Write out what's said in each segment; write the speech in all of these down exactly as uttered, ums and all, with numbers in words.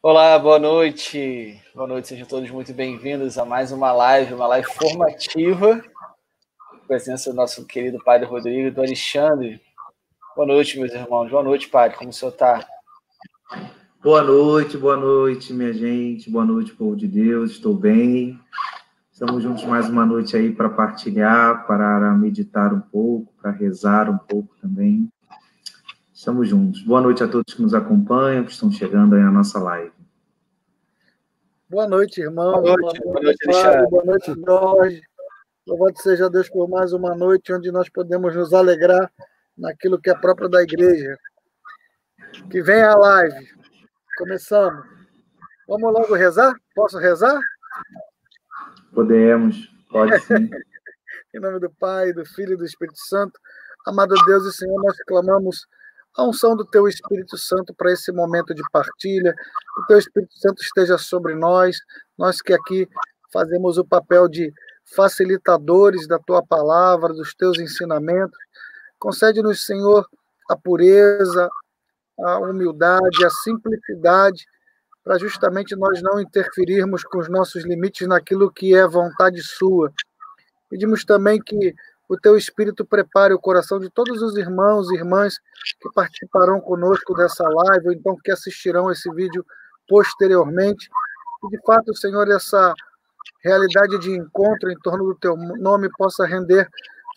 Olá, boa noite. Boa noite, sejam todos muito bem-vindos a mais uma live, uma live formativa, com a presença do nosso querido Padre Rodrigo e do Alexandre. Boa noite, meus irmãos. Boa noite, Padre. Como o senhor está? Boa noite, boa noite, minha gente. Boa noite, povo de Deus. Estou bem. Estamos juntos mais uma noite aí para partilhar, para meditar um pouco, para rezar um pouco também. Estamos juntos. Boa noite a todos que nos acompanham, que estão chegando aí na nossa live. Boa noite, irmão. Boa noite, boa noite, Alexandre. Boa noite, Jorge. Louvado seja Deus por mais uma noite onde nós podemos nos alegrar naquilo que é próprio da igreja. Que venha a live. Começamos. Vamos logo rezar? Posso rezar? Podemos, pode sim. Em nome do Pai, do Filho e do Espírito Santo. Amado Deus e Senhor, nós clamamos a unção do Teu Espírito Santo para esse momento de partilha, que o Teu Espírito Santo esteja sobre nós, nós que aqui fazemos o papel de facilitadores da Tua Palavra, dos Teus ensinamentos. Concede-nos, Senhor, a pureza, a humildade, a simplicidade, para justamente nós não interferirmos com os nossos limites naquilo que é vontade Sua. Pedimos também que o Teu Espírito prepare o coração de todos os irmãos e irmãs que participarão conosco dessa live, ou então que assistirão esse vídeo posteriormente. E, de fato, Senhor, essa realidade de encontro em torno do Teu nome possa render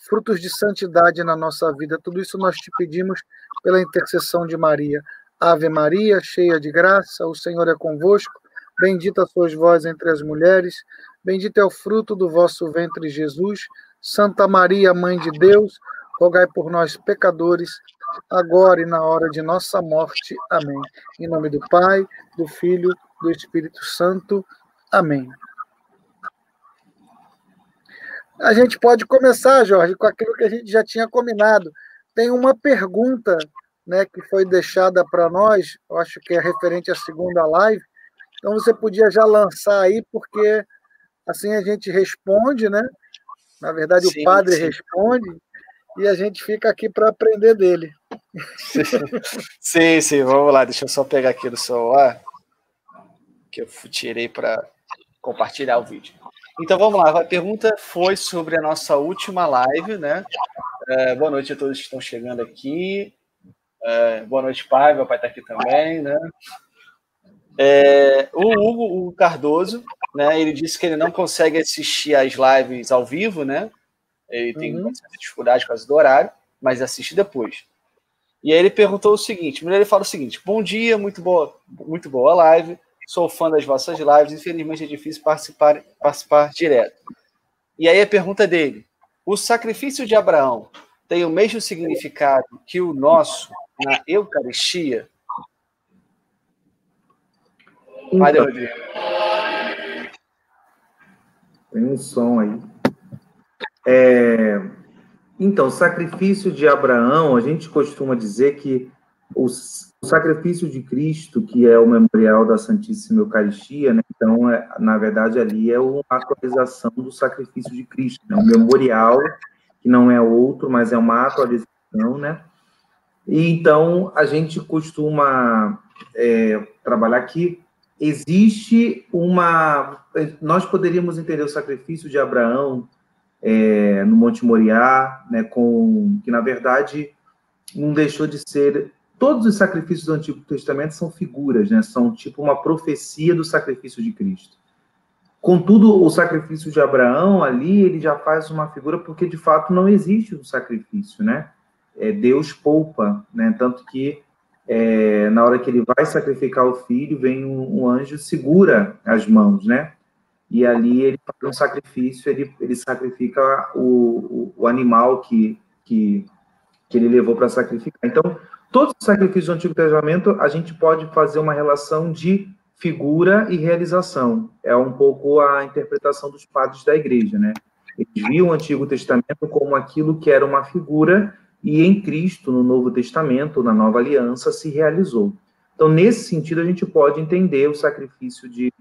frutos de santidade na nossa vida. Tudo isso nós te pedimos pela intercessão de Maria. Ave Maria, cheia de graça, o Senhor é convosco. Bendita sois vós entre as mulheres. Bendito é o fruto do vosso ventre, Jesus. Santa Maria, Mãe de Deus, rogai por nós, pecadores, agora e na hora de nossa morte. Amém. Em nome do Pai, do Filho, do Espírito Santo. Amém. A gente pode começar, Jorge, com aquilo que a gente já tinha combinado. Tem uma pergunta, né, que foi deixada para nós, eu acho que é referente à segunda live, então você podia já lançar aí, porque assim a gente responde, né? Na verdade, sim, o padre sim. responde e a gente fica aqui para aprender dele. Sim, sim, vamos lá. Deixa eu só pegar aqui do celular, que eu tirei para compartilhar o vídeo. Então, vamos lá. A pergunta foi sobre a nossa última live, né? É, boa noite a todos que estão chegando aqui. É, boa noite, pai. Meu pai está aqui também, né? É, o Hugo o Cardoso, né, ele disse que ele não consegue assistir as lives ao vivo, né? Ele tem uhum. dificuldade por causa do horário, mas assiste depois. E aí ele perguntou o seguinte, ele fala o seguinte, bom dia, muito boa, muito boa live, sou fã das vossas lives, infelizmente é difícil participar, participar direto. E aí a pergunta dele, o sacrifício de Abraão tem o mesmo significado que o nosso na Eucaristia? Valeu, Rodrigo. Tem um som aí. É, então, o sacrifício de Abraão, a gente costuma dizer que o, o sacrifício de Cristo, que é o memorial da Santíssima Eucaristia, né? Então, é, na verdade, ali é uma atualização do sacrifício de Cristo, né? Um memorial, que não é outro, mas é uma atualização, né? E, então, a gente costuma é, trabalhar aqui. Existe uma... Nós poderíamos entender o sacrifício de Abraão é, no Monte Moriá, né, com, que, na verdade, não deixou de ser... Todos os sacrifícios do Antigo Testamento são figuras, né, são tipo uma profecia do sacrifício de Cristo. Contudo, o sacrifício de Abraão, ali, ele já faz uma figura, porque, de fato, não existe um sacrifício, né? É, Deus poupa, né? Tanto que... É, na hora que ele vai sacrificar o filho, vem um, um anjo, segura as mãos, né? E ali ele faz um sacrifício, ele, ele sacrifica o, o, o animal que, que, que ele levou para sacrificar. Então, todos os sacrifícios do Antigo Testamento, a gente pode fazer uma relação de figura e realização. É um pouco a interpretação dos padres da igreja, né? Eles viam o Antigo Testamento como aquilo que era uma figura... E em Cristo, no Novo Testamento, na Nova Aliança, se realizou. Então, nesse sentido, a gente pode entender o sacrifício de,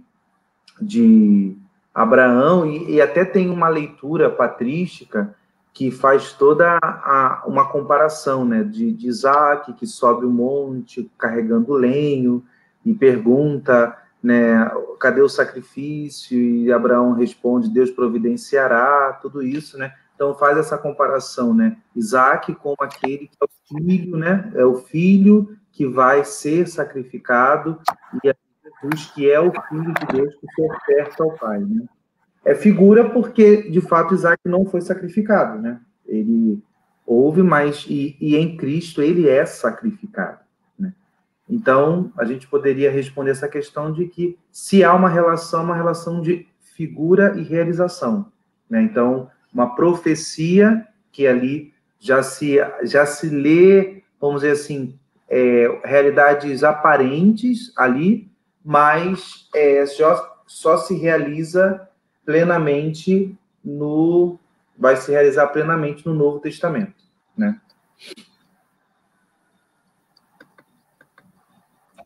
de Abraão, e, e até tem uma leitura patrística que faz toda a, uma comparação, né, de, de Isaac, que sobe o monte carregando lenho, e pergunta, né, cadê o sacrifício? E Abraão responde, Deus providenciará, tudo isso, né? Então faz essa comparação, né? Isaac como aquele que é o filho, né? É o filho que vai ser sacrificado, e é Jesus que é o filho de Deus que se oferta ao Pai, né? É figura porque, de fato, Isaac não foi sacrificado, né? Ele houve, mas e, e em Cristo ele é sacrificado, né? Então, a gente poderia responder essa questão de que se há uma relação, uma relação de figura e realização, né? Então, uma profecia que ali já se, já se lê, vamos dizer assim, é, realidades aparentes ali, mas é, só, só se realiza plenamente no... vai se realizar plenamente no Novo Testamento, né?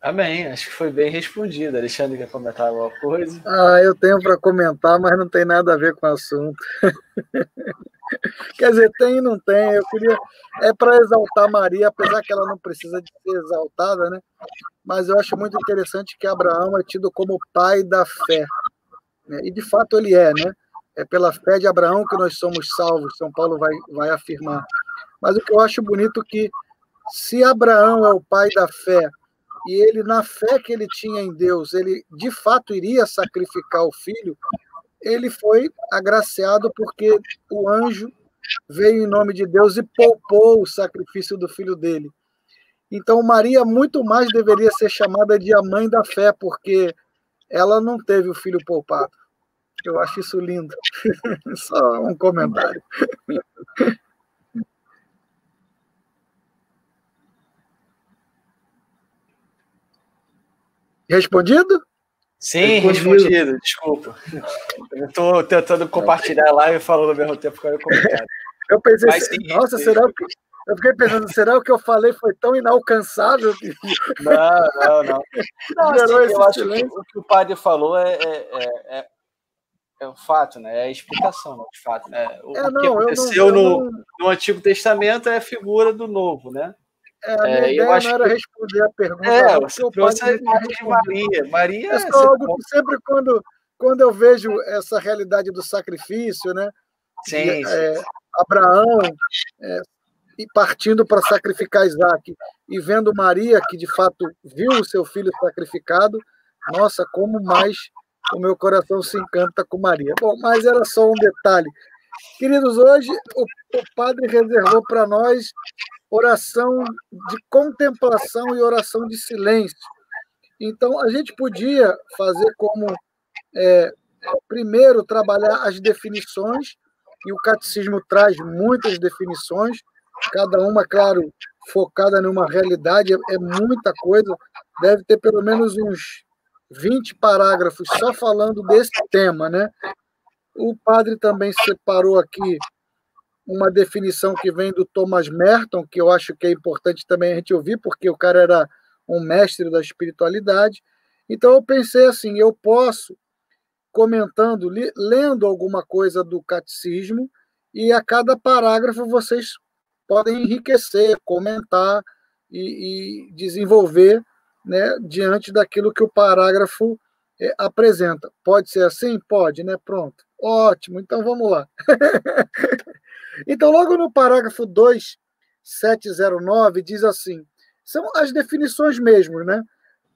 Tá bem, acho que foi bem respondido. Alexandre, quer comentar alguma coisa? Ah, eu tenho para comentar, mas não tem nada a ver com o assunto. Quer dizer, tem e não tem. Eu queria... É para exaltar Maria, apesar que ela não precisa de ser exaltada, né? Mas eu acho muito interessante que Abraão é tido como pai da fé, né? E de fato ele é, né? É pela fé de Abraão que nós somos salvos, São Paulo vai, vai afirmar. Mas o que eu acho bonito é que, se Abraão é o pai da fé, e ele, na fé que ele tinha em Deus, ele de fato iria sacrificar o filho, ele foi agraciado porque o anjo veio em nome de Deus e poupou o sacrifício do filho dele. Então Maria muito mais deveria ser chamada de a mãe da fé, porque ela não teve o filho poupado. Eu acho isso lindo. Só um comentário. Respondido? Sim, respondido. respondido. Desculpa. Eu estou tentando compartilhar a live e falando ao mesmo tempo que eu comentário. Eu pensei, mas, sim, nossa, sim. será que... Eu fiquei pensando, será o que eu falei foi tão inalcançável? Que... Não, não, não. não assim, eu acho que o que o padre falou é... é, é... É um fato, né? É a explicação, de fato, né? O é, não, que aconteceu eu não, eu não... No, no Antigo Testamento é a figura do Novo, né? É, a minha é, ideia eu acho não era que... responder a pergunta. É, você trouxe a imagem de Maria. Maria é só algo que sempre quando, quando eu vejo essa realidade do sacrifício, né? Sim. De, sim. É, Abraão é, partindo para sacrificar Isaac e vendo Maria, que de fato viu o seu filho sacrificado, nossa, como mais... o meu coração se encanta com Maria. Bom, mas era só um detalhe. Queridos, hoje o, o padre reservou para nós oração de contemplação e oração de silêncio. Então, a gente podia fazer como, é, primeiro, trabalhar as definições, e o catecismo traz muitas definições, cada uma, claro, focada numa realidade, é, é muita coisa, deve ter pelo menos uns vinte parágrafos só falando desse tema, né? O padre também separou aqui uma definição que vem do Thomas Merton, que eu acho que é importante também a gente ouvir, porque o cara era um mestre da espiritualidade. Então eu pensei assim, eu posso, comentando, lendo alguma coisa do catecismo, e a cada parágrafo vocês podem enriquecer, comentar e, e desenvolver, né, diante daquilo que o parágrafo é, apresenta. Pode ser assim? Pode, né? Pronto. Ótimo, então vamos lá. Então, logo no parágrafo dois mil setecentos e nove, diz assim, são as definições mesmo, né?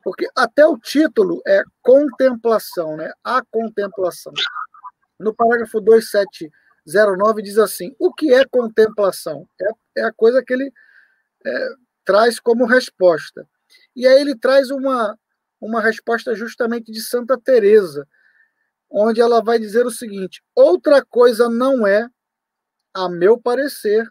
Porque até o título é contemplação, né? A contemplação. No parágrafo dois mil setecentos e nove diz assim, o que é contemplação? É, é a coisa que ele é, traz como resposta. E aí ele traz uma, uma resposta justamente de Santa Teresa, onde ela vai dizer o seguinte, outra coisa não é, a meu parecer,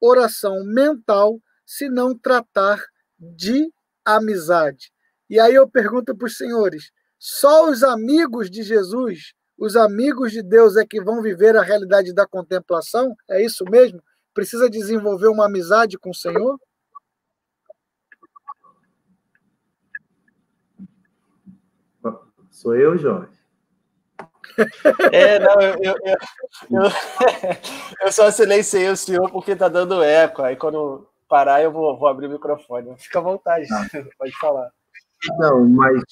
oração mental, se não tratar de amizade. E aí eu pergunto para os senhores, só os amigos de Jesus, os amigos de Deus é que vão viver a realidade da contemplação? É isso mesmo? Precisa desenvolver uma amizade com o Senhor? Sou eu, Jorge. É, não, eu, eu, eu, eu, eu só silenciei o senhor porque está dando eco. Aí quando parar, eu vou, vou abrir o microfone. Fica à vontade, ah. Pode falar. Não, mas,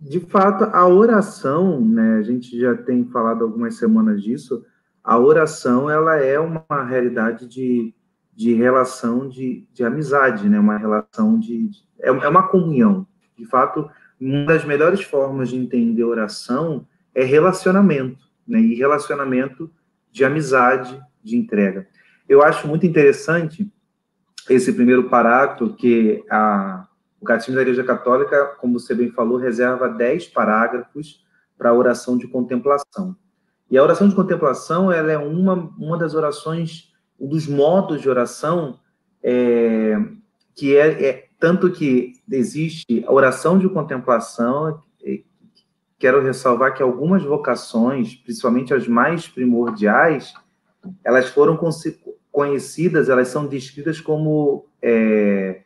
de fato, a oração, né, a gente já tem falado algumas semanas disso, a oração, ela é uma realidade de, de relação de, de amizade, né, uma relação de... de é, é uma comunhão. De fato, uma das melhores formas de entender oração é relacionamento, né, e relacionamento de amizade, de entrega. Eu acho muito interessante esse primeiro parágrafo, que a, o Catecismo da Igreja Católica, como você bem falou, reserva dez parágrafos para a oração de contemplação. E a oração de contemplação, ela é uma, uma das orações, um dos modos de oração, é, que é, é tanto que existe a oração de contemplação. Quero ressalvar que algumas vocações, principalmente as mais primordiais, elas foram conhecidas, elas são descritas como é,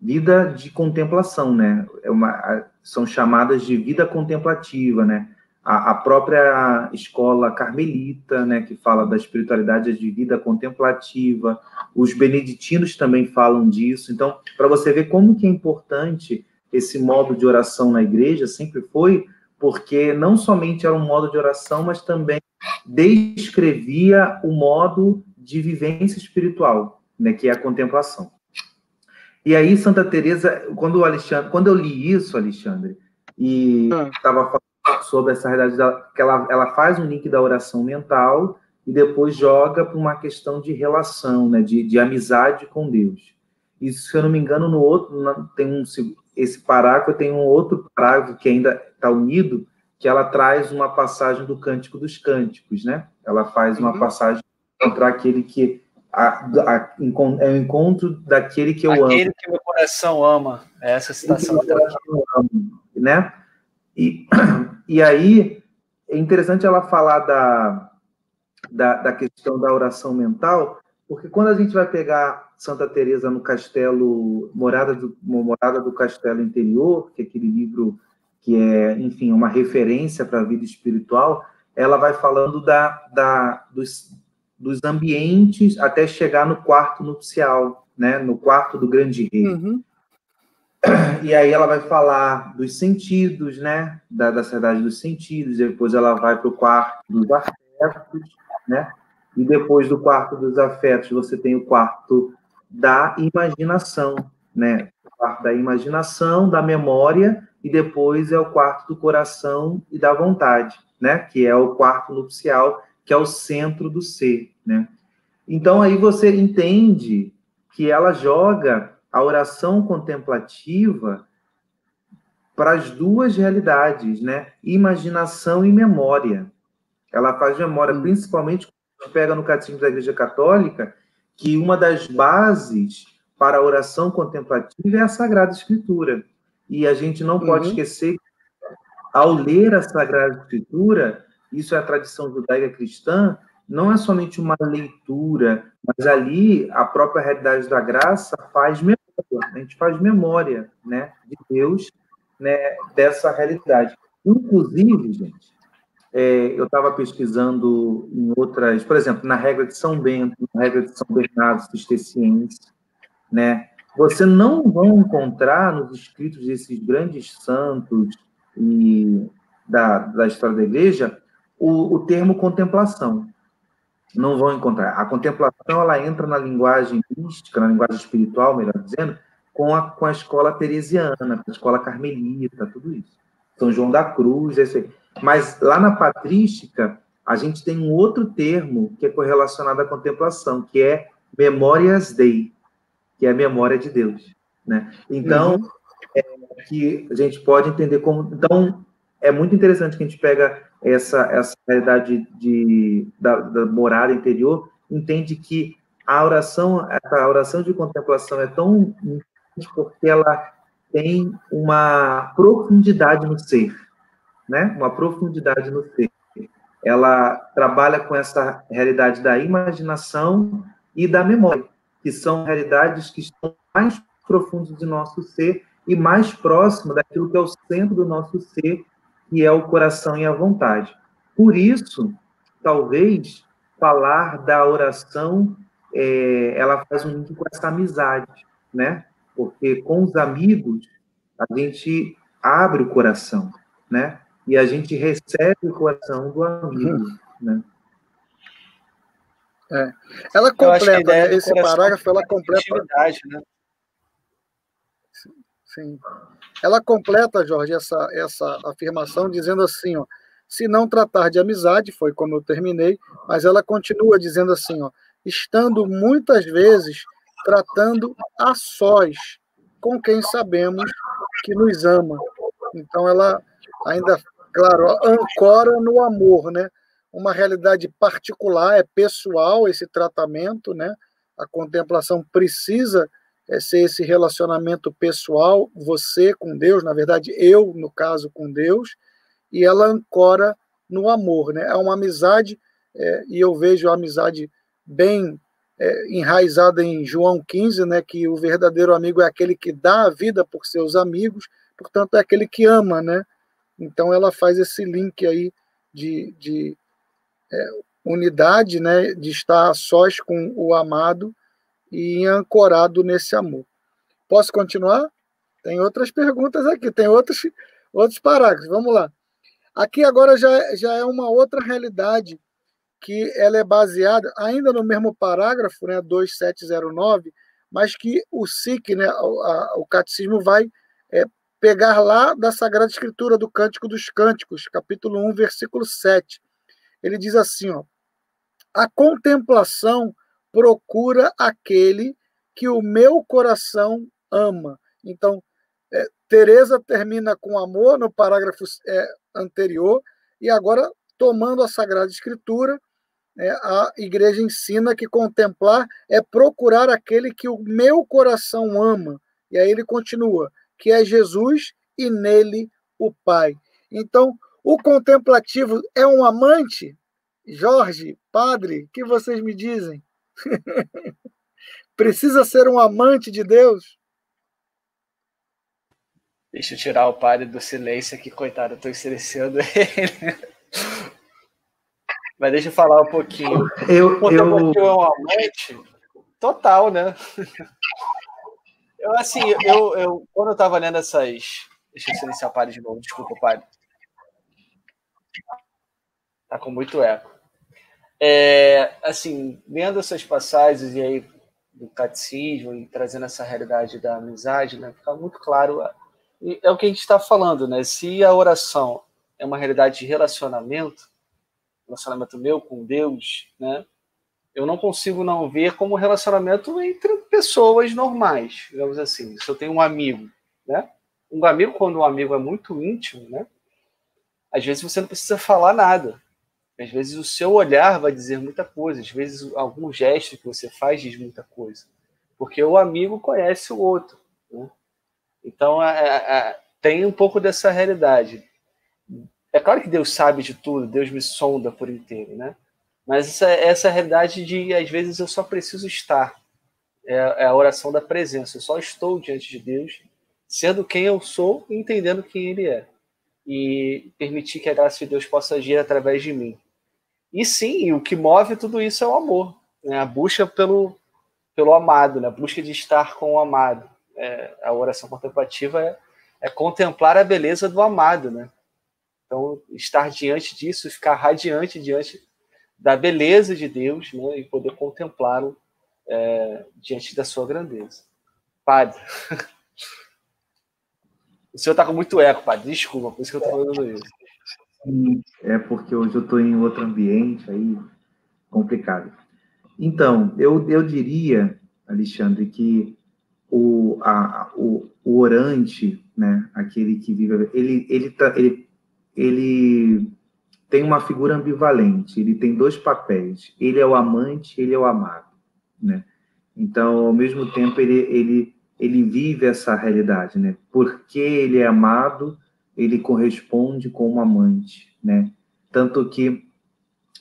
vida de contemplação, né? É uma, são chamadas de vida contemplativa, né? A, a própria escola carmelita, né, que fala da espiritualidade de vida contemplativa, os beneditinos também falam disso. Então, para você ver como que é importante esse modo de oração na igreja, sempre foi, porque não somente era um modo de oração, mas também descrevia o modo de vivência espiritual, né, que é a contemplação. E aí, Santa Teresa, quando, o Alexandre, quando eu li isso, Alexandre, e estava falando sobre essa realidade, da, que ela, ela faz um link da oração mental e depois joga para uma questão de relação, né, de, de amizade com Deus. E, se eu não me engano, no outro, tem um, esse parágrafo, tem um outro parágrafo que ainda está unido, que ela traz uma passagem do Cântico dos Cânticos, né? Ela faz uma uhum. passagem contra aquele que... A, a, é o encontro daquele que eu aquele amo. Aquele que meu coração ama. É essa citação. Que eu amo, né? E, e aí, é interessante ela falar da, da, da questão da oração mental, porque quando a gente vai pegar Santa Teresa no Castelo... Morada do, Morada do Castelo Interior, que é aquele livro... que é, enfim, uma referência para a vida espiritual, ela vai falando da, da, dos, dos ambientes até chegar no quarto nupcial, né? No quarto do grande rei. Uhum. E aí ela vai falar dos sentidos, né? Da, da seriedade dos sentidos, depois ela vai para o quarto dos afetos, né? E depois do quarto dos afetos, você tem o quarto da imaginação, né? O quarto da imaginação, da memória... e depois é o quarto do coração e da vontade, né? Que é o quarto nupcial, que é o centro do ser, né? Então, aí você entende que ela joga a oração contemplativa para as duas realidades, né? Imaginação e memória. Ela faz memória, principalmente quando a gente pega no Catecismo da Igreja Católica, que uma das bases para a oração contemplativa é a Sagrada Escritura. E a gente não pode uhum. esquecer que, ao ler a Sagrada Escritura, isso é a tradição judaica cristã, não é somente uma leitura, mas ali a própria realidade da graça faz memória, a gente faz memória, né, de Deus, né, dessa realidade. Inclusive, gente, é, eu estava pesquisando em outras, por exemplo, na Regra de São Bento, na Regra de São Bernardo, cisterciense, né? Você não vai encontrar nos escritos desses grandes santos e da, da história da igreja o, o termo contemplação. Não vão encontrar. A contemplação, ela entra na linguagem mística, na linguagem espiritual, melhor dizendo, com a, com a escola teresiana, com a escola carmelita, tudo isso. São João da Cruz, esse aí. Mas lá na Patrística, a gente tem um outro termo que é correlacionado à contemplação, que é Memorias Dei, que é a memória de Deus, né? Então, uhum. é, que a gente pode entender como... Então, é muito interessante que a gente pega essa, essa realidade de, da, da morada interior, entende que a oração, a oração de contemplação é tão importante porque ela tem uma profundidade no ser, né? Uma profundidade no ser. Ela trabalha com essa realidade da imaginação e da memória, que são realidades que estão mais profundas do nosso ser e mais próximas daquilo que é o centro do nosso ser, que é o coração e a vontade. Por isso, talvez, falar da oração, é, ela faz um link com essa amizade, né? Porque com os amigos, a gente abre o coração, né? E a gente recebe o coração do amigo, uhum. né? É. Ela completa esse parágrafo, ela completa... Né? Sim, sim. Ela completa, Jorge, essa, essa afirmação dizendo assim, ó, se não tratar de amizade, foi como eu terminei, mas ela continua dizendo assim, ó, estando muitas vezes tratando a sós com quem sabemos que nos ama. Então ela ainda, claro, ancora no amor, né? Uma realidade particular, é pessoal esse tratamento, né? A contemplação precisa ser esse relacionamento pessoal, você com Deus, na verdade eu, no caso, com Deus, e ela ancora no amor, né? É uma amizade, é, e eu vejo a amizade bem é, enraizada em João quinze, né? Que o verdadeiro amigo é aquele que dá a vida por seus amigos, portanto é aquele que ama, né? Então ela faz esse link aí de, de é, unidade, né, de estar a sós com o amado e ancorado nesse amor. Posso continuar? Tem outras perguntas aqui, tem outros, outros parágrafos, vamos lá. Aqui agora já, já é uma outra realidade que ela é baseada, ainda no mesmo parágrafo, né, dois sete zero nove, mas que o S I C, né, a, o Catecismo vai... É, pegar lá da Sagrada Escritura, do Cântico dos Cânticos, capítulo um, versículo sete. Ele diz assim, ó, a contemplação procura aquele que o meu coração ama. Então, é, Teresa termina com amor no parágrafo é, anterior, e agora, tomando a Sagrada Escritura, é, a Igreja ensina que contemplar é procurar aquele que o meu coração ama. E aí ele continua, que é Jesus e nele o Pai. Então, o contemplativo é um amante? Jorge, padre, o que vocês me dizem? Precisa ser um amante de Deus? Deixa eu tirar o padre do silêncio aqui, coitado, eu estou silenciando ele. Mas deixa eu falar um pouquinho. Eu, o contemplativo eu... é um amante? Total, né? Eu, assim, eu, eu, quando eu estava lendo essas... Deixa eu silenciar o padre de novo, desculpa, padre. Tá com muito eco. É, assim, lendo essas passagens e aí do catecismo e trazendo essa realidade da amizade, né, fica muito claro, é o que a gente está falando, né? Se a oração é uma realidade de relacionamento, relacionamento meu com Deus, né? Eu não consigo não ver como relacionamento entre pessoas normais, digamos assim. Se eu tenho um amigo, né? Um amigo, quando um amigo é muito íntimo, né? Às vezes você não precisa falar nada. Às vezes o seu olhar vai dizer muita coisa. Às vezes algum gesto que você faz diz muita coisa. Porque o amigo conhece o outro, né? Então, a, a, a, tem um pouco dessa realidade. É claro que Deus sabe de tudo, Deus me sonda por inteiro, né? Mas essa, essa realidade de, às vezes, eu só preciso estar. É, é a oração da presença. Eu só estou diante de Deus, sendo quem eu sou e entendendo quem Ele é. E permitir que a graça de Deus possa agir através de mim. E sim, o que move tudo isso é o amor, né? A busca pelo, pelo amado, né? A busca de estar com o amado. É, a oração contemplativa é, é contemplar a beleza do amado, né? Então, estar diante disso, ficar radiante diante da beleza de Deus, né, e poder contemplá-lo é, diante da sua grandeza. Padre, o senhor está com muito eco, padre, desculpa, por isso que eu estou falando isso. Sim, é porque hoje eu estou em outro ambiente, aí complicado. Então, eu, eu diria, Alexandre, que o, a, o, o orante, né, aquele que vive, ele, ele, tá, ele, ele tem uma figura ambivalente, ele tem dois papéis, ele é o amante, ele é o amado, né? Então, ao mesmo tempo, ele, ele, ele vive essa realidade, né? Porque ele é amado, ele corresponde como amante, né? Tanto que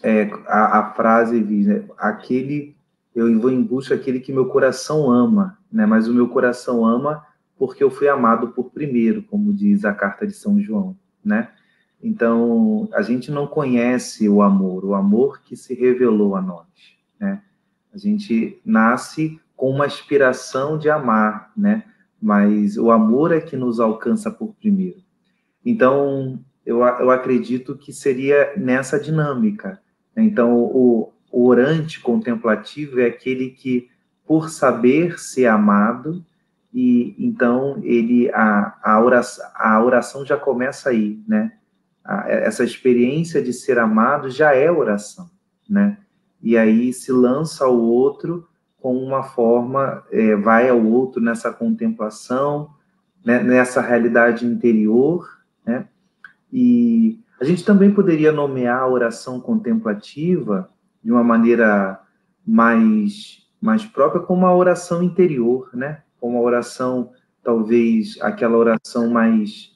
é, a, a frase diz, né? Aquele, eu vou em busca daquele que meu coração ama, né? Mas o meu coração ama porque eu fui amado por primeiro, como diz a carta de São João, né? Então, a gente não conhece o amor, o amor que se revelou a nós, né? A gente nasce com uma aspiração de amar, né? mas o amor é que nos alcança por primeiro. Então, eu, eu acredito que seria nessa dinâmica. Então, o, o orante contemplativo é aquele que, por saber ser amado, e então ele, a, a, oração, a oração já começa aí, né? A, essa experiência de ser amado já é oração, né? E aí se lança ao outro com uma forma, é, vai ao outro nessa contemplação, né, nessa realidade interior, né? E a gente também poderia nomear a oração contemplativa de uma maneira mais, mais própria como a oração interior, né? Como a oração, talvez, aquela oração mais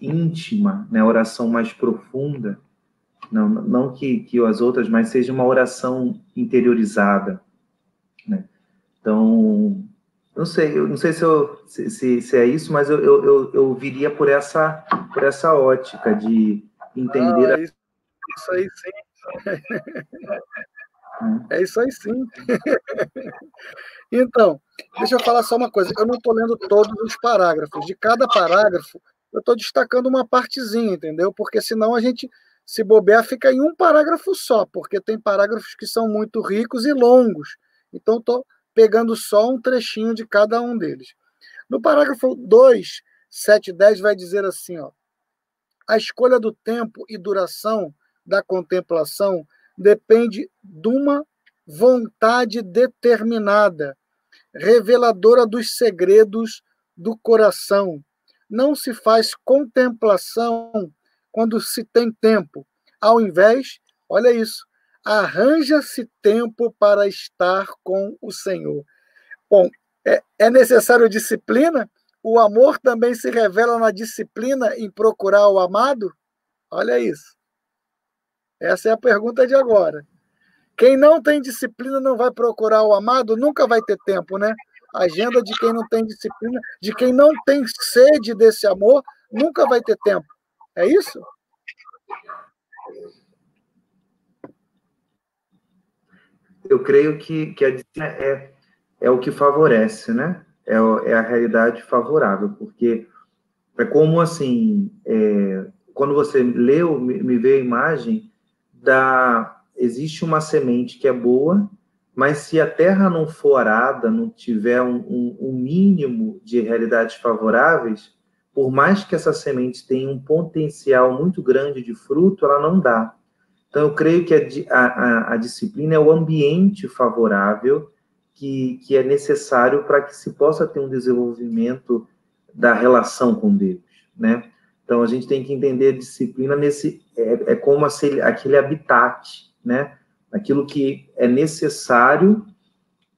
íntima, né? A oração mais profunda, não, não que, que as outras, mas seja uma oração interiorizada, né? Então, não sei, eu não sei se, eu, se, se, se é isso, mas eu, eu, eu, eu viria por essa, por essa ótica de entender... Ah, isso, a... isso aí sim. É isso aí sim. Então, deixa eu falar só uma coisa. Eu não estou lendo todos os parágrafos. De cada parágrafo, eu estou destacando uma partezinha, entendeu? Porque senão a gente... se bobear, fica em um parágrafo só, porque tem parágrafos que são muito ricos e longos. Então, estou pegando só um trechinho de cada um deles. No parágrafo dois, sete e dez, vai dizer assim, ó, a escolha do tempo e duração da contemplação depende de uma vontade determinada, reveladora dos segredos do coração. Não se faz contemplação quando se tem tempo. Ao invés, olha isso, arranja-se tempo para estar com o Senhor. Bom, é, é necessário disciplina? O amor também se revela na disciplina em procurar o amado? Olha isso. Essa é a pergunta de agora. Quem não tem disciplina não vai procurar o amado? Nunca vai ter tempo, né? A agenda de quem não tem disciplina, de quem não tem sede desse amor, nunca vai ter tempo. É isso? Eu creio que, que a disciplina é, é o que favorece, né? É, é a realidade favorável, porque é como assim, é, quando você leu, me, me veio a imagem, da, existe uma semente que é boa, mas se a terra não for arada, não tiver um, um, um mínimo de realidades favoráveis, por mais que essa semente tenha um potencial muito grande de fruto, ela não dá. Então, eu creio que a, a, a disciplina é o ambiente favorável que, que é necessário para que se possa ter um desenvolvimento da relação com Deus, né? Então, a gente tem que entender a disciplina nesse, é, é como aquele habitat, né? Aquilo que é necessário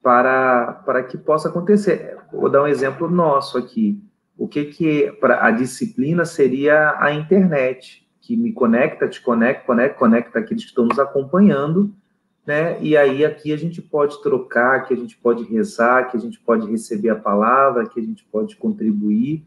para, para que possa acontecer. Vou dar um exemplo nosso aqui. O que que pra, a disciplina seria a internet, que me conecta, te conecta, conecta, conecta aqueles que estão nos acompanhando, né? E aí aqui a gente pode trocar, aqui a gente pode rezar, aqui a gente pode receber a palavra, aqui a gente pode contribuir,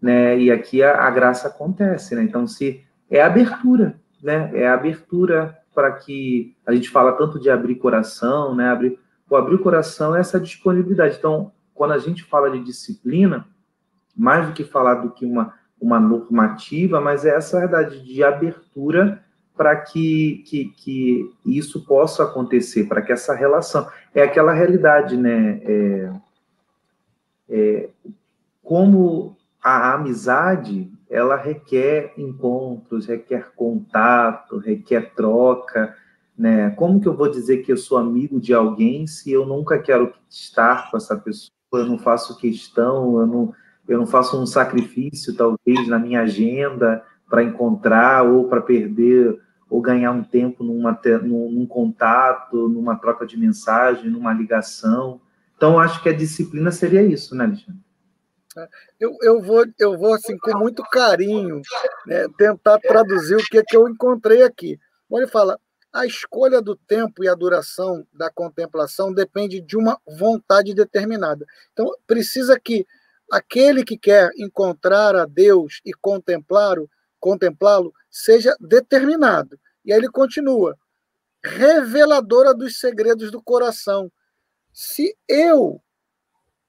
né? E aqui a, a graça acontece, né? Então, se é abertura, né? É abertura para que... A gente fala tanto de abrir coração, né? Abrir, o abrir o coração é essa disponibilidade. Então, quando a gente fala de disciplina, mais do que falar do que uma, uma normativa, mas é essa verdade de abertura para que, que, que isso possa acontecer, para que essa relação... É aquela realidade, né? É, é, como a amizade, ela requer encontros, requer contato, requer troca, né? Como que eu vou dizer que eu sou amigo de alguém se eu nunca quero estar com essa pessoa, eu não faço questão, eu não... eu não faço um sacrifício, talvez, na minha agenda para encontrar ou para perder ou ganhar um tempo numa, num contato, numa troca de mensagem, numa ligação. Então, acho que a disciplina seria isso, né, Alexandre? Eu, eu vou, eu vou assim, com muito carinho, né, tentar traduzir o que, é que eu encontrei aqui. Ele fala, a escolha do tempo e a duração da contemplação depende de uma vontade determinada. Então, precisa que aquele que quer encontrar a Deus e contemplá-lo, contemplá-lo, seja determinado. E aí ele continua, reveladora dos segredos do coração. Se eu,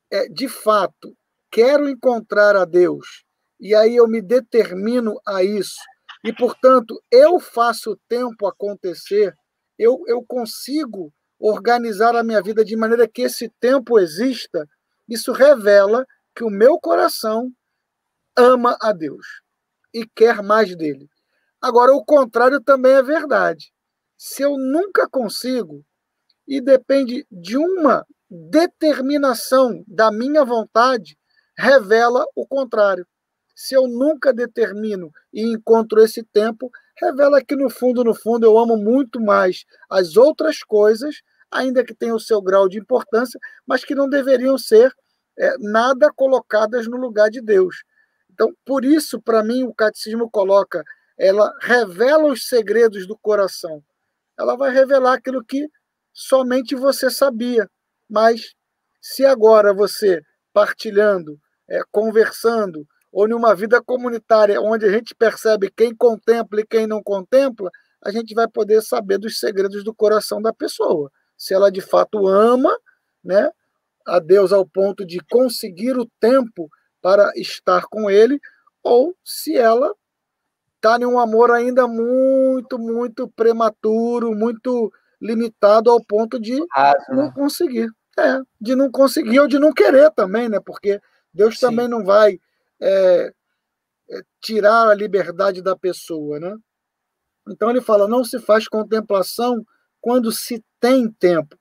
é, de fato, quero encontrar a Deus, e aí eu me determino a isso, e, portanto, eu faço o tempo acontecer, eu, eu consigo organizar a minha vida de maneira que esse tempo exista, isso revela que o meu coração ama a Deus e quer mais dele. Agora, o contrário também é verdade. Se eu nunca consigo, e depende de uma determinação da minha vontade, revela o contrário. Se eu nunca determino e encontro esse tempo, revela que no fundo, no fundo, eu amo muito mais as outras coisas, ainda que tenham o seu grau de importância, mas que não deveriam ser é, nada colocadas no lugar de Deus. Então, por isso, para mim, o Catecismo coloca, ela revela os segredos do coração. Ela vai revelar aquilo que somente você sabia, mas se agora você, partilhando, é, conversando, ou numa vida comunitária, onde a gente percebe quem contempla e quem não contempla, a gente vai poder saber dos segredos do coração da pessoa. Se ela de fato ama, né, a Deus ao ponto de conseguir o tempo para estar com ele, ou se ela está em um amor ainda muito, muito prematuro, muito limitado ao ponto de não conseguir. É, de não conseguir ou de não querer também, né? Porque Deus Sim. também não vai é, é, tirar a liberdade da pessoa, né? Então ele fala, não se faz contemplação quando se tem tempo.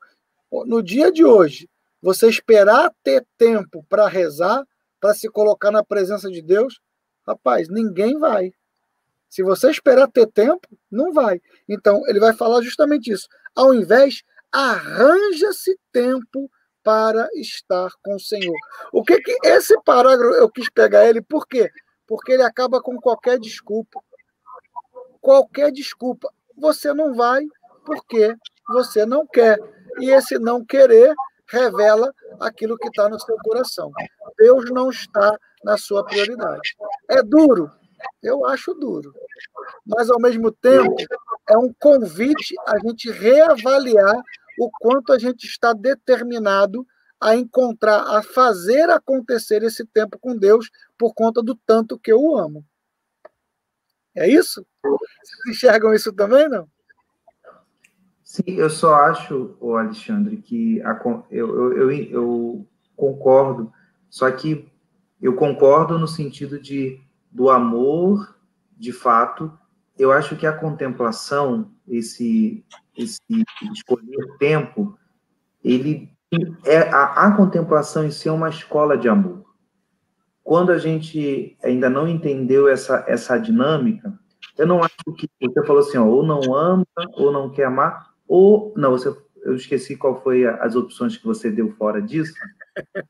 No dia de hoje, você esperar ter tempo para rezar, para se colocar na presença de Deus, rapaz, ninguém vai. Se você esperar ter tempo, não vai. Então ele vai falar justamente isso. Ao invés, arranja-se tempo para estar com o Senhor. O que que esse parágrafo eu quis pegar ele? Por quê? Porque ele acaba com qualquer desculpa. Qualquer desculpa. Você não vai porque você não quer. E esse não querer revela aquilo que está no seu coração. Deus não está na sua prioridade. É duro? Eu acho duro. Mas, ao mesmo tempo, é um convite a gente reavaliar o quanto a gente está determinado a encontrar, a fazer acontecer esse tempo com Deus por conta do tanto que eu o amo. É isso? Vocês enxergam isso também, não? Sim, eu só acho, Alexandre, que a, eu, eu, eu, eu concordo, só que eu concordo no sentido de, do amor, de fato, eu acho que a contemplação, esse... esse escolher tempo, ele é a, a contemplação em si é uma escola de amor. Quando a gente ainda não entendeu essa essa dinâmica, eu não acho que você falou assim, ó, ou não ama ou não quer amar, ou não, você, eu esqueci qual foi a, as opções que você deu fora disso,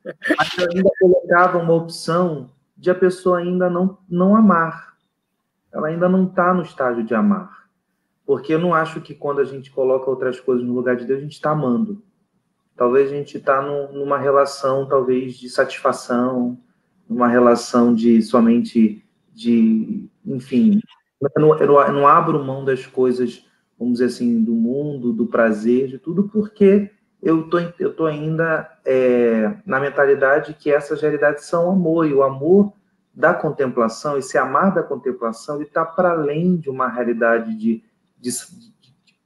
mas eu ainda colocava uma opção de a pessoa ainda não não amar, ela ainda não está no estágio de amar. Porque eu não acho que quando a gente coloca outras coisas no lugar de Deus, a gente está amando. Talvez a gente está num, numa relação, talvez, de satisfação, numa relação de somente de... Enfim, eu não, eu não abro mão das coisas, vamos dizer assim, do mundo, do prazer, de tudo, porque eu tô, eu tô ainda é, na mentalidade que essas realidades são amor, e o amor da contemplação, esse amar da contemplação, ele está para além de uma realidade de... De,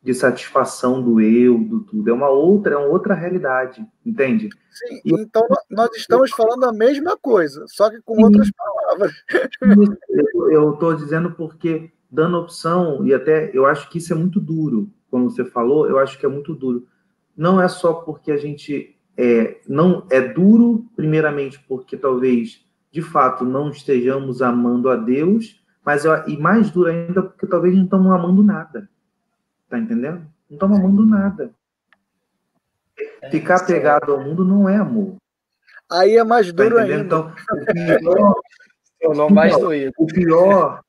de satisfação do eu, do tudo. É uma outra, é uma outra realidade, entende? Sim, e então eu, nós estamos eu, falando a mesma coisa, só que com sim, outras palavras. Eu estou dizendo porque, dando opção, e até eu acho que isso é muito duro, como você falou, eu acho que é muito duro. Não é só porque a gente... É, não, é duro, primeiramente, porque talvez, de fato, não estejamos amando a Deus, mas eu, e mais duro ainda, porque talvez não estamos amando nada. Tá entendendo? Não estamos amando nada. Ficar pegado ao mundo não é amor. Aí é mais duro tá ainda. Então, o pior, mais doido. O pior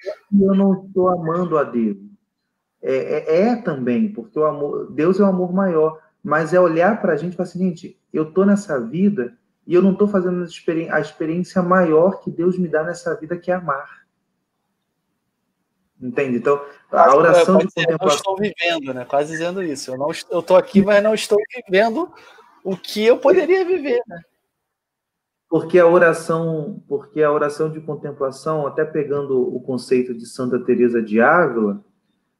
é que eu não estou amando a Deus. É, é, é também, porque o amor, Deus é um amor maior, mas é olhar para a gente e falar assim, gente, eu estou nessa vida e eu não estou fazendo a experiência, a experiência maior que Deus me dá nessa vida, que é amar. Entende? Então, a oração de contemplação... Eu não estou vivendo, né? Quase dizendo isso. Eu não, eu estou aqui, mas não estou vivendo o que eu poderia viver, né? Porque a oração, porque a oração de contemplação, até pegando o conceito de Santa Teresa de Ávila,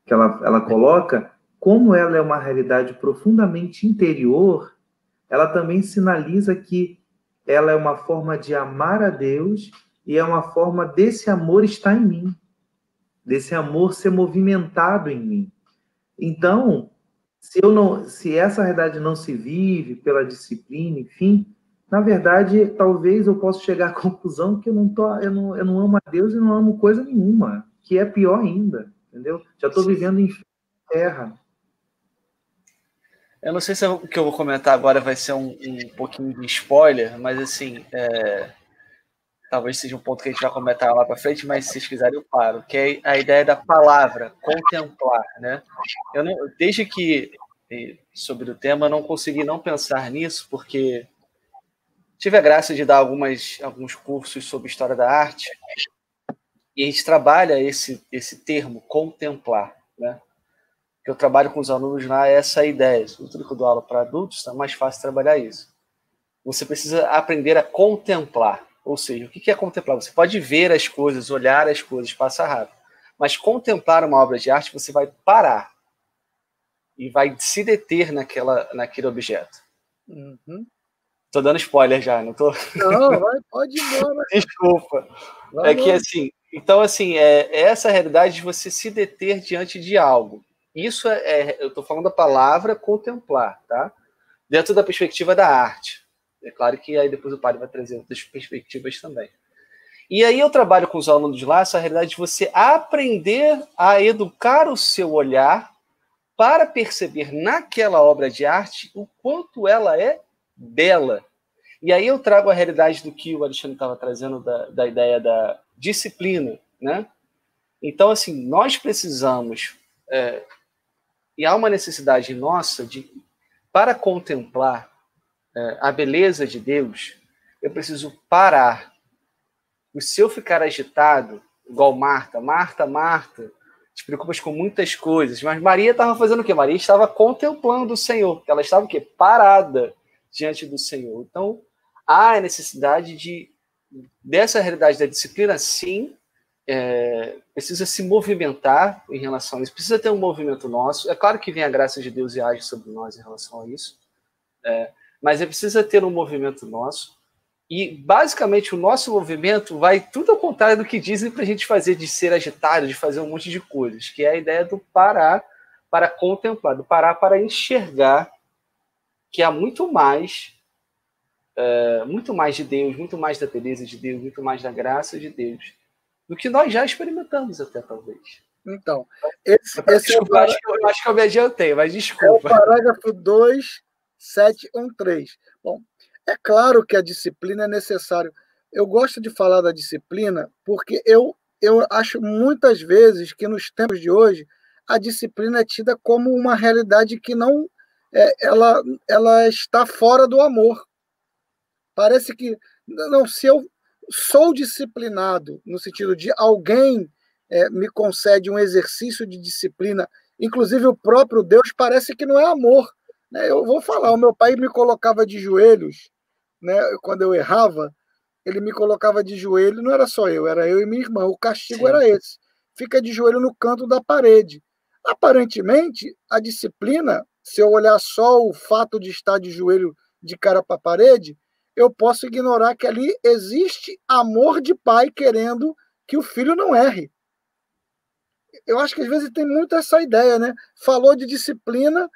que ela, ela coloca, como ela é uma realidade profundamente interior, ela também sinaliza que ela é uma forma de amar a Deus e é uma forma desse amor estar em mim, desse amor ser movimentado em mim. Então, se, eu não, se essa realidade não se vive pela disciplina, enfim, na verdade, talvez eu possa chegar à conclusão que eu não, tô, eu não, eu não amo a Deus e não amo coisa nenhuma, que é pior ainda, entendeu? Já estou vivendo em terra. Eu não sei se o que eu vou comentar agora vai ser um, um pouquinho de spoiler, mas assim, é, talvez seja um ponto que a gente vai comentar lá para frente, mas se vocês quiserem eu paro, que é a ideia da palavra, contemplar, né? Eu não, desde que, sobre o tema, eu não consegui não pensar nisso, porque tive a graça de dar algumas, alguns cursos sobre história da arte, e a gente trabalha esse, esse termo, contemplar, né? Que eu trabalho com os alunos lá, essa é a ideia. O truque do aula para adultos está mais fácil trabalhar isso. Você precisa aprender a contemplar. Ou seja, o que é contemplar? Você pode ver as coisas, olhar as coisas, passar rápido. Mas contemplar uma obra de arte, você vai parar e vai se deter naquela, naquele objeto. Uhum. Tô dando spoiler já, não tô? Não, vai, pode ir embora. Desculpa. Vai, é que assim, então assim, é, é essa realidade de você se deter diante de algo. Isso é, eu estou falando a palavra contemplar, tá? Dentro da perspectiva da arte. É claro que aí depois o padre vai trazer outras perspectivas também. E aí eu trabalho com os alunos lá, essa realidade de você aprender a educar o seu olhar para perceber naquela obra de arte o quanto ela é bela. E aí eu trago a realidade do que o Alexandre estava trazendo, da, da ideia da disciplina, né? Então, assim, nós precisamos... É, E há uma necessidade nossa de, para contemplar é, a beleza de Deus, eu preciso parar. E se eu ficar agitado, igual Marta, Marta, Marta, te preocupas com muitas coisas. Mas Maria estava fazendo o quê? Maria estava contemplando o Senhor. Ela estava o quê? Parada diante do Senhor. Então, há a necessidade de, dessa realidade da disciplina, sim, É, precisa se movimentar em relação a isso, precisa ter um movimento nosso. É claro que vem a graça de Deus e age sobre nós em relação a isso, é, mas é precisa ter um movimento nosso, e basicamente o nosso movimento vai tudo ao contrário do que dizem para a gente fazer, de ser agitado, de fazer um monte de coisas, que é a ideia do parar para contemplar, do parar para enxergar que há muito mais, é, muito mais de Deus, muito mais da beleza de Deus, muito mais da graça de Deus, do que nós já experimentamos até, talvez. Então, esse, esse é o parágrafo... acho, que eu, acho que eu me adiantei, mas desculpa. É o parágrafo dois, sete, um, três. Bom, é claro que a disciplina é necessária. Eu gosto de falar da disciplina porque eu, eu acho muitas vezes que nos tempos de hoje a disciplina é tida como uma realidade que não... É, ela, ela está fora do amor. Parece que... Não, se eu... sou disciplinado, no sentido de alguém é, me concede um exercício de disciplina, inclusive o próprio Deus parece que não é amor, né? Eu vou falar, o meu pai me colocava de joelhos, né? Quando eu errava, ele me colocava de joelho, não era só eu, era eu e minha irmã, o castigo Sim. era esse, fica de joelho no canto da parede. Aparentemente, a disciplina, se eu olhar só o fato de estar de joelho de cara para a parede, eu posso ignorar que ali existe amor de pai querendo que o filho não erre. Eu acho que às vezes tem muito essa ideia, né? Falou de disciplina,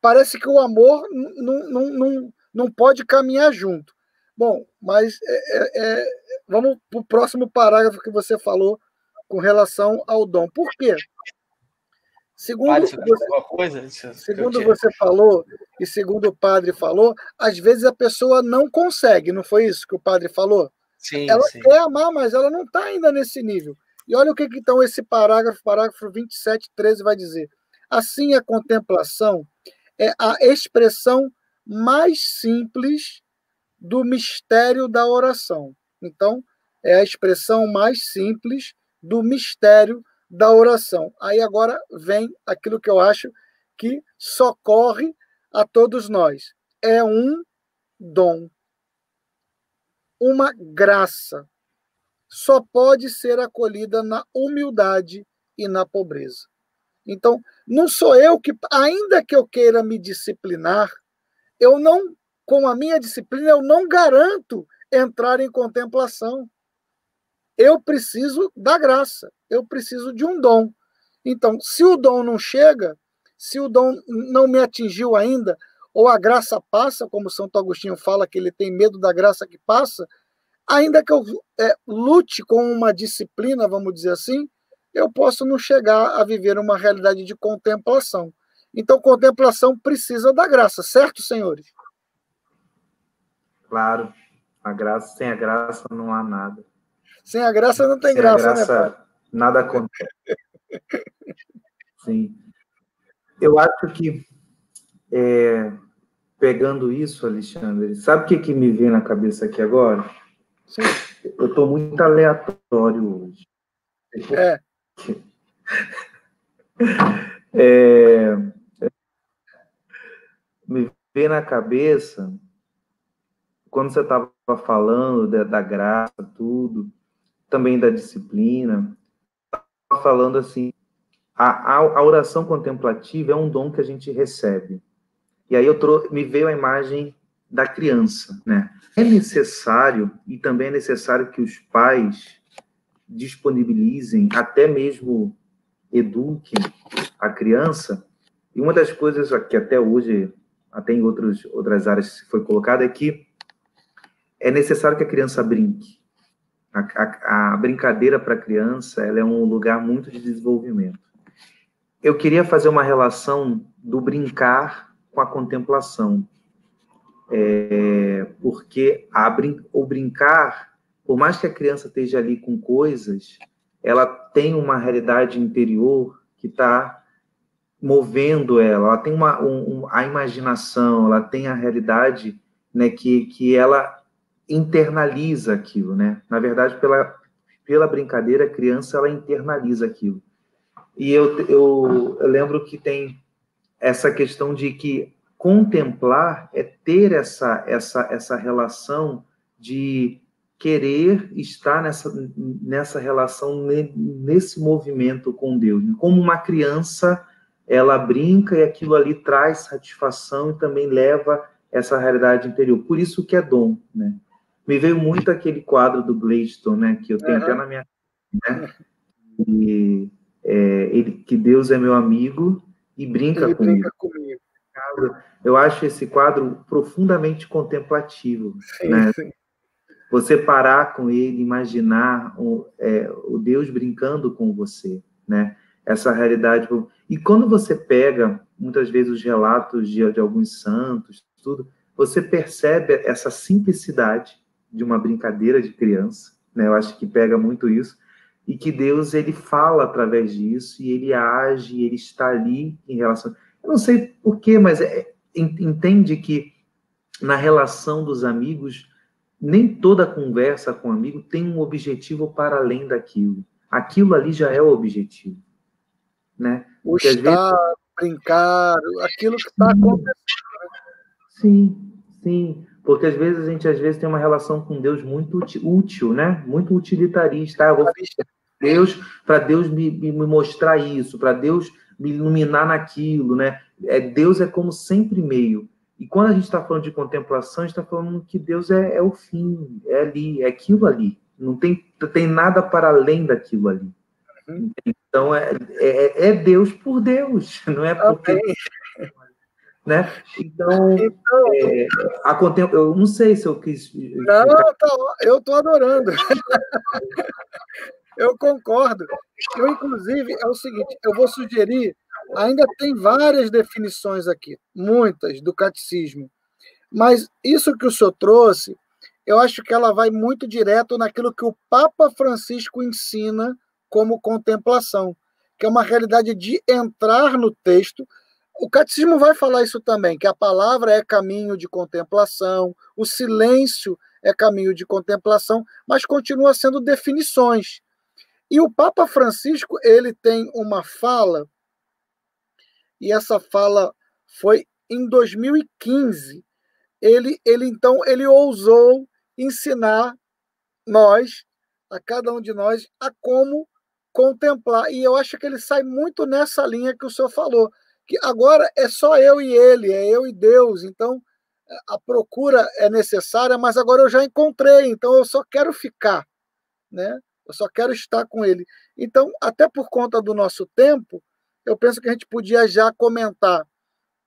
parece que o amor não, não, não, não pode caminhar junto. Bom, mas é, é, vamos para o próximo parágrafo que você falou com relação ao dom. Por quê? Segundo, padre, você, coisa, segundo você falou, e segundo o padre falou, às vezes a pessoa não consegue, não foi isso que o padre falou? Sim, ela sim. quer amar, mas ela não está ainda nesse nível. E olha o que, então, esse parágrafo, parágrafo vinte e sete, treze, vai dizer. Assim, a contemplação é a expressão mais simples do mistério da oração. Então, é a expressão mais simples do mistério da oração. Aí agora vem aquilo que eu acho que socorre a todos nós. É um dom. uma graça. Só pode ser acolhida na humildade e na pobreza. Então, não sou eu que, ainda que eu queira me disciplinar, eu não, com a minha disciplina, eu não garanto entrar em contemplação. Eu preciso da graça, eu preciso de um dom. Então, se o dom não chega, se o dom não me atingiu ainda, ou a graça passa, como Santo Agostinho fala que ele tem medo da graça que passa, ainda que eu é, lute com uma disciplina, vamos dizer assim, eu posso não chegar a viver uma realidade de contemplação. Então, contemplação precisa da graça, certo, senhores? Claro, a graça, sem a graça não há nada. Sem a graça não tem sem graça, a graça, né, pai? Nada acontece. Sim. Eu acho que, é, pegando isso, Alexandre, sabe o que, que me vem na cabeça aqui agora? Sim. Eu estou muito aleatório hoje. É. É, me vem na cabeça, quando você estava falando da, da graça, tudo, também da disciplina, estava falando assim, a, a, a oração contemplativa é um dom que a gente recebe. E aí eu trou- me veio a imagem da criança, né? É necessário, e também é necessário que os pais disponibilizem, até mesmo eduquem a criança. E uma das coisas que até hoje, até em outros, outras áreas foi colocada, é que é necessário que a criança brinque. A, a, a brincadeira para a criança, ela é um lugar muito de desenvolvimento. Eu queria fazer uma relação do brincar com a contemplação. É, porque a brin- o brincar, por mais que a criança esteja ali com coisas, ela tem uma realidade interior que está movendo ela, ela tem uma, um, um, a imaginação, ela tem a realidade, né, que, que ela internaliza aquilo, né? Na verdade, pela, pela brincadeira, a criança ela internaliza aquilo. E eu, eu, eu lembro que tem essa questão de que contemplar é ter essa, essa, essa relação de querer estar nessa, nessa relação, nesse movimento com Deus. Como uma criança, ela brinca e aquilo ali traz satisfação e também leva essa realidade interior. Por isso que é dom, né? Me veio muito aquele quadro do Gladstone, né? Que eu tenho uhum. até na minha... Né? E, é, ele, que Deus é meu amigo e brinca ele comigo. Brinca comigo. Eu acho esse quadro profundamente contemplativo, sim, né? Sim. Você parar com ele, imaginar o, é, o Deus brincando com você, né? Essa realidade. E quando você pega, muitas vezes, os relatos de, de alguns santos, tudo, você percebe essa simplicidade de uma brincadeira de criança, né? Eu acho que pega muito isso. E que Deus, ele fala através disso, e ele age, ele está ali em relação... Eu não sei porquê, mas é, entende que na relação dos amigos, nem toda conversa com o amigo tem um objetivo para além daquilo. Aquilo ali já é o objetivo, né? Porque estar, vezes... brincar, aquilo que está acontecendo. Sim, sim. Porque às vezes a gente às vezes tem uma relação com Deus muito útil, né? Muito utilitarista. Eu vou Deus, para Deus me, me mostrar isso, para Deus me iluminar naquilo, né? É, Deus é como sempre meio. E quando a gente está falando de contemplação, a gente está falando que Deus é, é o fim, é ali, é aquilo ali. Não tem, tem nada para além daquilo ali. Uhum. Então, é, é, é Deus por Deus, não é porque... Okay. Né? Então, então é, a contem... eu não sei se eu quis... Não, eu estou adorando. Eu concordo. Eu, inclusive, é o seguinte, eu vou sugerir, ainda tem várias definições aqui, muitas, do catecismo, mas isso que o senhor trouxe, eu acho que ela vai muito direto naquilo que o Papa Francisco ensina como contemplação, que é uma realidade de entrar no texto. O catecismo vai falar isso também, que a palavra é caminho de contemplação, o silêncio é caminho de contemplação, mas continua sendo definições. E o Papa Francisco, ele tem uma fala, e essa fala foi em dois mil e quinze. Ele, ele então, ele ousou ensinar nós, a cada um de nós, a como contemplar. E eu acho que ele sai muito nessa linha que o senhor falou, que agora é só eu e ele, é eu e Deus. Então, a procura é necessária, mas agora eu já encontrei, então eu só quero ficar, né? Eu só quero estar com ele. Então, até por conta do nosso tempo, eu penso que a gente podia já comentar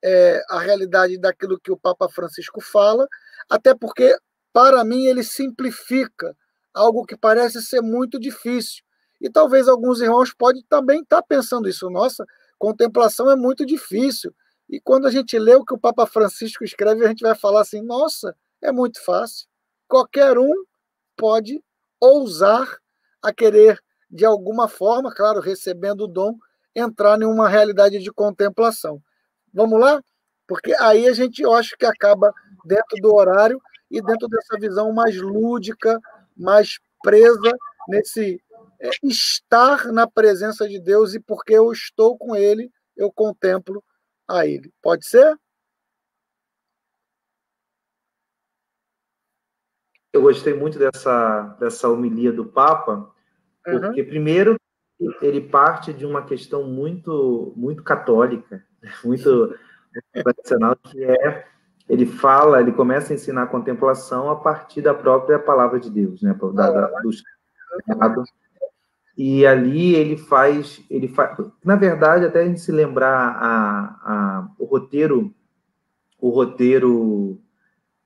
é, a realidade daquilo que o Papa Francisco fala, até porque, para mim, ele simplifica algo que parece ser muito difícil. E talvez alguns irmãos podem também estar pensando isso. Nossa, contemplação é muito difícil. E quando a gente lê o que o Papa Francisco escreve, a gente vai falar assim, nossa, é muito fácil. Qualquer um pode ousar a querer, de alguma forma, claro, recebendo o dom, entrar em uma realidade de contemplação. Vamos lá? Porque aí a gente, eu acho que acaba dentro do horário e dentro dessa visão mais lúdica, mais presa nesse é, estar na presença de Deus, e porque eu estou com Ele, eu contemplo a Ele. Pode ser? Eu gostei muito dessa, dessa homilia do Papa, porque, uhum. primeiro, ele parte de uma questão muito, muito católica, muito tradicional, que é, ele fala, ele começa a ensinar a contemplação a partir da própria Palavra de Deus, né? Da, da, dos... E ali ele faz, ele faz... Na verdade, até a gente se lembrar a, a, o roteiro... O roteiro...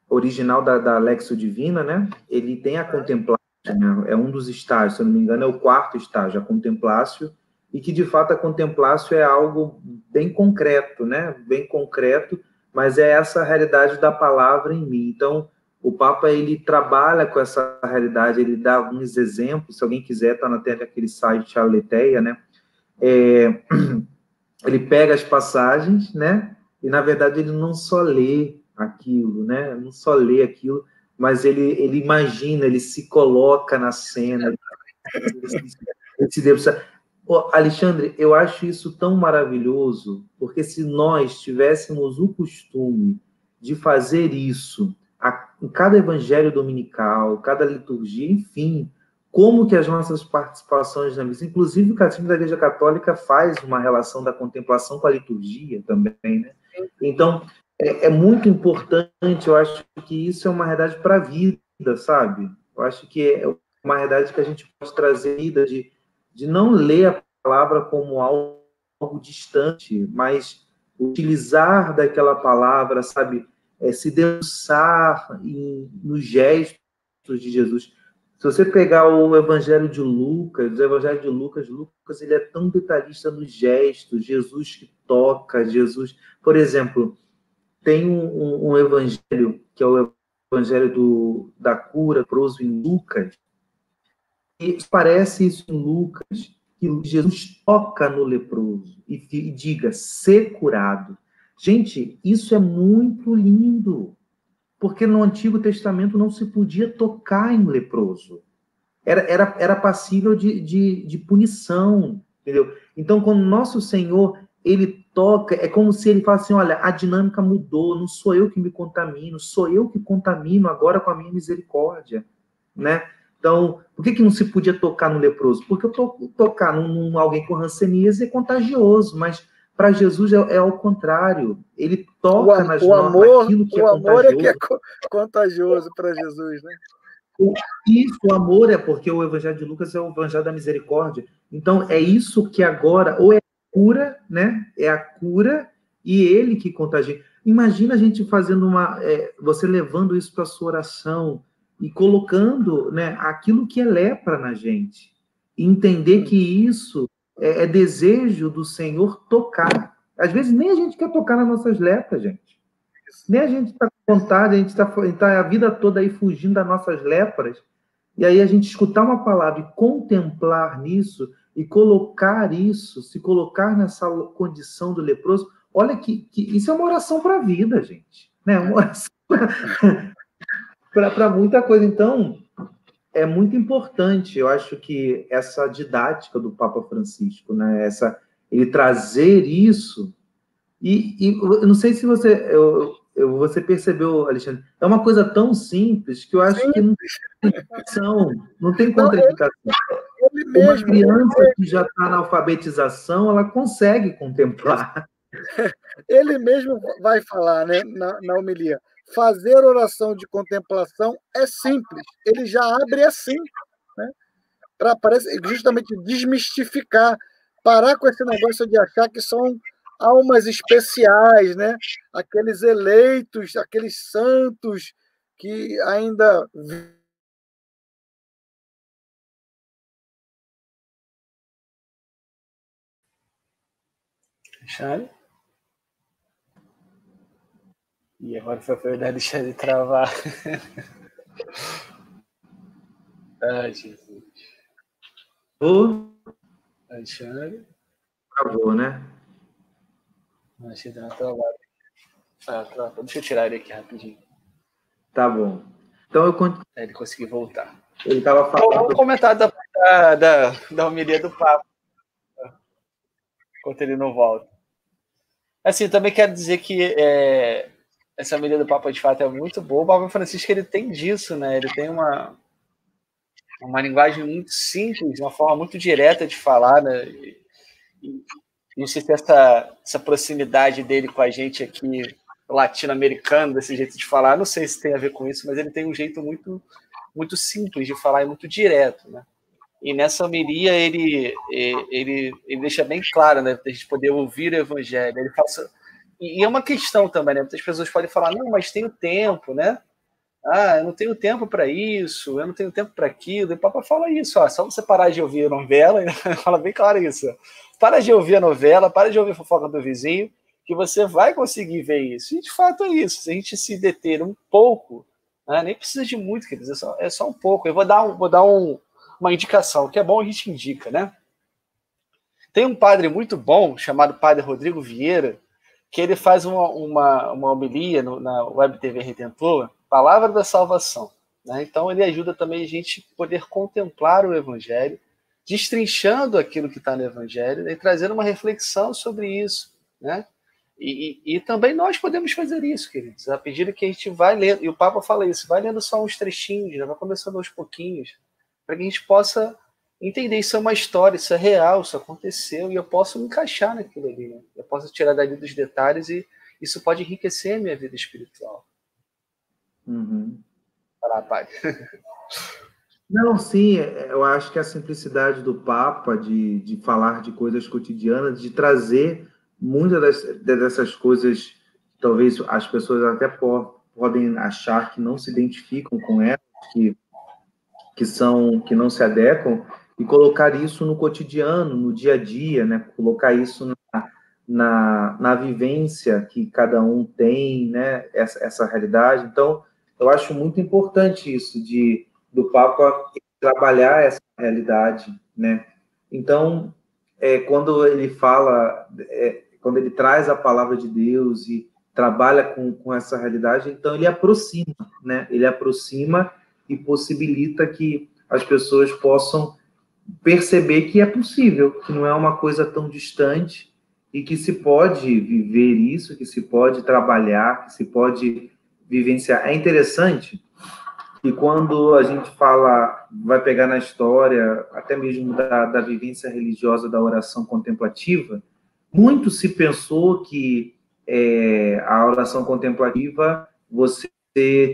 original da, da Lectio Divina, né? Ele tem a contemplatio, né? É um dos estágios, se eu não me engano, é o quarto estágio, a contemplatio, e que, de fato, a contemplatio é algo bem concreto, né? Bem concreto, mas é essa realidade da palavra em mim. Então, o Papa, ele trabalha com essa realidade, ele dá alguns exemplos, se alguém quiser, tá na tela daquele site, a Aleteia, né? É, ele pega as passagens, né? E, na verdade, ele não só lê aquilo, né? Não só lê aquilo, mas ele, ele imagina, ele se coloca na cena. Ele se, ele se debruça. Oh, Alexandre, eu acho isso tão maravilhoso, porque se nós tivéssemos o costume de fazer isso a, em cada evangelho dominical, cada liturgia, enfim, como que as nossas participações na missa, inclusive o Catecismo da Igreja Católica faz uma relação da contemplação com a liturgia também, né? Então, É, é muito importante, eu acho que isso é uma realidade para a vida, sabe? Eu acho que é uma realidade que a gente pode trazer, de, de não ler a palavra como algo, algo distante, mas utilizar daquela palavra, sabe? É, se debruçar em, nos gestos de Jesus. Se você pegar o Evangelho de Lucas, o Evangelho de Lucas, Lucas ele é tão detalhista nos gestos, Jesus que toca, Jesus... Por exemplo... Tem um, um, um evangelho, que é o evangelho do, da cura, leproso em Lucas, e parece isso em Lucas, que Jesus toca no leproso e, e diga, ser curado. Gente, isso é muito lindo, porque no Antigo Testamento não se podia tocar em leproso. Era, era, era passível de, de, de punição, entendeu? Então, quando Nosso Senhor, ele toca, é como se ele fala assim, olha, a dinâmica mudou, não sou eu que me contamino, sou eu que contamino agora com a minha misericórdia, né? Então, por que que não se podia tocar no leproso? Porque eu to tocar num, num alguém com ranceníase é contagioso, mas para Jesus é, é ao contrário, ele toca nas mãos aquilo que é contagioso. O amor é que é co contagioso para Jesus, né? Isso, o amor é porque o Evangelho de Lucas é o Evangelho da Misericórdia. Então, é isso que agora, ou é cura, né? É a cura e ele que contagia. Imagina a gente fazendo uma... É, você levando isso para a sua oração e colocando, né, aquilo que é lepra na gente. E entender que isso é, é desejo do Senhor tocar. Às vezes nem a gente quer tocar nas nossas lepras, gente. Nem a gente está com vontade, a gente está tá a vida toda aí fugindo das nossas lepras. E aí a gente escutar uma palavra e contemplar nisso... E colocar isso, se colocar nessa condição do leproso, olha que, que isso é uma oração para a vida, gente, né? Uma oração para muita coisa. Então, é muito importante, eu acho que essa didática do Papa Francisco, né? Essa, ele trazer isso. E, e eu não sei se você, eu, eu, você percebeu, Alexandre, é uma coisa tão simples que eu acho Sim. que não tem contradição, não tem contradição. Uma criança que já está na alfabetização, ela consegue contemplar. Ele mesmo vai falar, né, na, na homilia, fazer oração de contemplação é simples, ele já abre assim, né, para justamente desmistificar, parar com esse negócio de achar que são almas especiais, né, aqueles eleitos, aqueles santos que ainda... Alexandre? E agora foi a verdade deixar de travar. Ai, Jesus. O Alexandre? Travou, né? Deixa eu dar uma travada. Ah, trava. Deixa eu tirar ele aqui rapidinho. Tá bom. Então eu continuo. Ele conseguiu voltar. Ele estava falando. Então, vamos comentar da, da, da, da homilia do Papa. Enquanto ele não volta. Assim, eu também quero dizer que é, essa homilia do Papa, de fato, é muito boa. O Papa Francisco, ele tem disso, né? Ele tem uma, uma linguagem muito simples, uma forma muito direta de falar, né? E, e, não sei se essa, essa proximidade dele com a gente aqui, latino-americano, desse jeito de falar, não sei se tem a ver com isso, mas ele tem um jeito muito, muito simples de falar e muito direto, né? E nessa homilia ele, ele, ele deixa bem claro, né, para a gente poder ouvir o evangelho. Ele passa... E é uma questão também, né? Muitas pessoas podem falar, não, mas tem o tempo, né? Ah, eu não tenho tempo para isso, eu não tenho tempo para aquilo. E o Papa fala isso, ó, só você parar de ouvir a novela, ele fala bem claro isso. Para de ouvir a novela, para de ouvir a fofoca do vizinho, que você vai conseguir ver isso. E de fato é isso, se a gente se deter um pouco, né, nem precisa de muito, quer dizer, é só, é só um pouco. Eu vou dar um... Vou dar um uma indicação, o que é bom a gente indica, né? Tem um padre muito bom, chamado Padre Rodrigo Vieira, que ele faz uma, uma, uma homilia no, na WebTV Redentor, Palavra da Salvação, né? Então ele ajuda também a gente poder contemplar o Evangelho, destrinchando aquilo que está no Evangelho, né? E trazendo uma reflexão sobre isso, né? E, e, e também nós podemos fazer isso, queridos, à medida que a gente vai lendo, e o Papa fala isso, vai lendo só uns trechinhos, né? Vai começando aos pouquinhos, para que a gente possa entender, isso é uma história, isso é real, isso aconteceu, e eu posso me encaixar naquilo ali, né? Eu posso tirar dali dos detalhes e isso pode enriquecer a minha vida espiritual. Uhum. Vai lá, pai. Não, sim, eu acho que a simplicidade do Papa de, de falar de coisas cotidianas, de trazer muitas dessas coisas, talvez as pessoas até po- podem achar que não se identificam com elas, que que são que não se adequam, e colocar isso no cotidiano, no dia a dia, né? Colocar isso na, na, na vivência que cada um tem, né? Essa, essa realidade. Então, eu acho muito importante isso, de, do Papa trabalhar essa realidade, né? Então, é, quando ele fala, é, quando ele traz a palavra de Deus e trabalha com, com essa realidade, então ele aproxima, né? Ele aproxima e possibilita que as pessoas possam perceber que é possível, que não é uma coisa tão distante, e que se pode viver isso, que se pode trabalhar, que se pode vivenciar. É interessante que quando a gente fala, vai pegar na história, até mesmo da, da vivência religiosa, da oração contemplativa, muito se pensou que é, a oração contemplativa você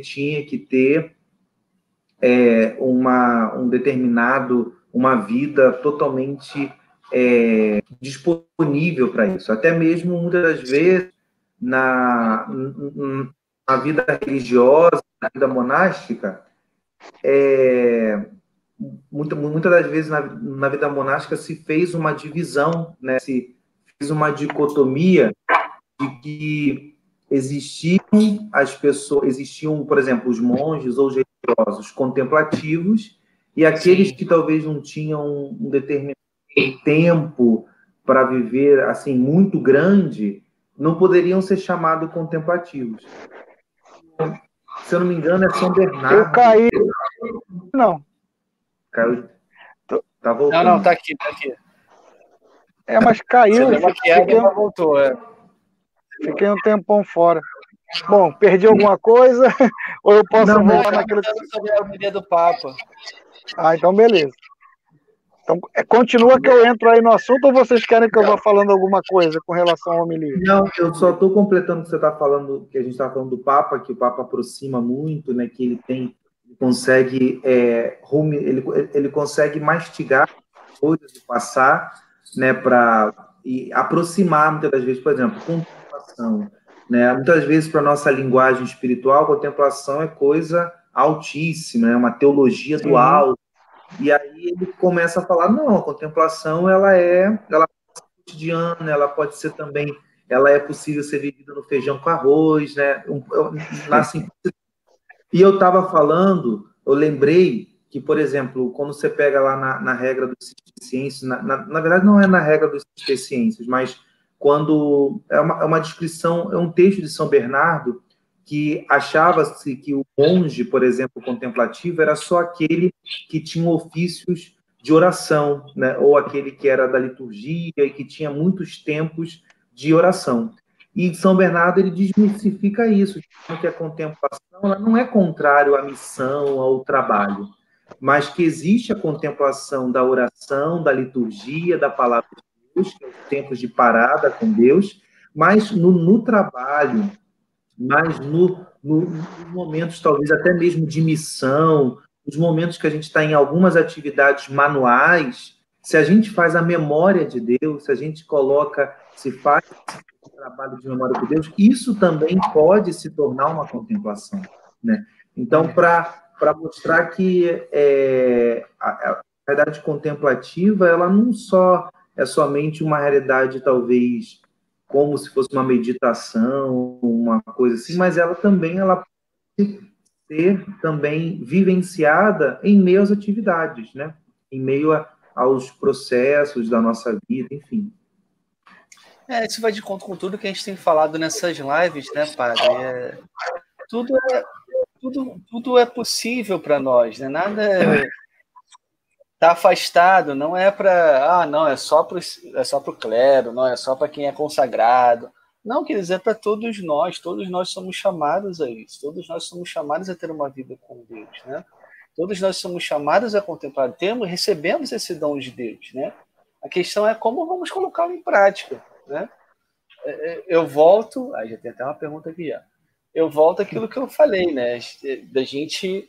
tinha que ter É, uma, um determinado, uma vida totalmente é, disponível para isso. Até mesmo, muitas das vezes, na, na vida religiosa, na vida monástica, é, muita, muitas das vezes, na, na vida monástica, se fez uma divisão, né? Se fez uma dicotomia de que existiam as pessoas, existiam, por exemplo, os monges ou os religiosos contemplativos e aqueles Sim. que talvez não tinham um determinado tempo para viver assim muito grande, não poderiam ser chamados contemplativos. Se eu não me engano, é São Bernardo. Eu caí. Não. Caiu. Tá voltando. Não, não, tá aqui, tá aqui. É, mas caiu. Você lembra que é, voltou, é. Fiquei um tempão fora. Bom, perdi alguma coisa? Ou eu posso não, voltar não, naquilo que... sobre a homilia do Papa. Ah, então beleza. Então, continua que eu entro aí no assunto ou vocês querem que eu vá falando alguma coisa com relação à homilia? Não, eu só estou completando o que você está falando, que a gente está falando do Papa, que o Papa aproxima muito, né? Que ele tem, ele consegue, é, rume, ele, ele consegue mastigar coisas e passar, né? Para e aproximar muitas das vezes, por exemplo, contemplação, né? Muitas vezes para nossa linguagem espiritual, contemplação é coisa altíssima, é uma teologia do alto. E aí ele começa a falar, não, a contemplação, ela é, ela pode ser cotidiana, ela pode ser também, ela é possível ser vivida no feijão com arroz, né? Na simplicidade. E eu estava falando, eu lembrei que, por exemplo, quando você pega lá na, na regra dos ciências, na, na, na verdade não é na regra dos ciências, mas quando é uma, é uma descrição, é um texto de São Bernardo, que achava-se que o monge, por exemplo, contemplativo, era só aquele que tinha ofícios de oração, né? Ou aquele que era da liturgia e que tinha muitos tempos de oração. E São Bernardo ele desmistifica isso, que a contemplação ela não é contrário à missão, ao trabalho, mas que existe a contemplação da oração, da liturgia, da palavra de Deus, que é os tempos de parada com Deus, mas no, no trabalho, mas nos no, no momentos, talvez, até mesmo de missão, os momentos que a gente está em algumas atividades manuais, se a gente faz a memória de Deus, se a gente coloca, se faz o trabalho de memória com Deus, isso também pode se tornar uma contemplação, né? Então, para mostrar que é, a realidade contemplativa, ela não só é somente uma realidade, talvez, como se fosse uma meditação, uma coisa assim, mas ela também ela pode ser também vivenciada em meio às atividades, né? Em meio a, aos processos da nossa vida, enfim. É, isso vai de conta com tudo que a gente tem falado nessas lives, né, padre? É, tudo, é, tudo, tudo é possível para nós, né? Nada está afastado, não é para... Ah, não, é só para é só para o clero, não é só para quem é consagrado. Não, quer dizer, é para todos nós. Todos nós somos chamados a isso. Todos nós somos chamados a ter uma vida com Deus, né? Todos nós somos chamados a contemplar. Temos, recebemos esse dom de Deus, né? A questão é como vamos colocá-lo em prática, né? Eu volto... Aí já tem até uma pergunta aqui já. Eu volto àquilo que eu falei, né? Da gente...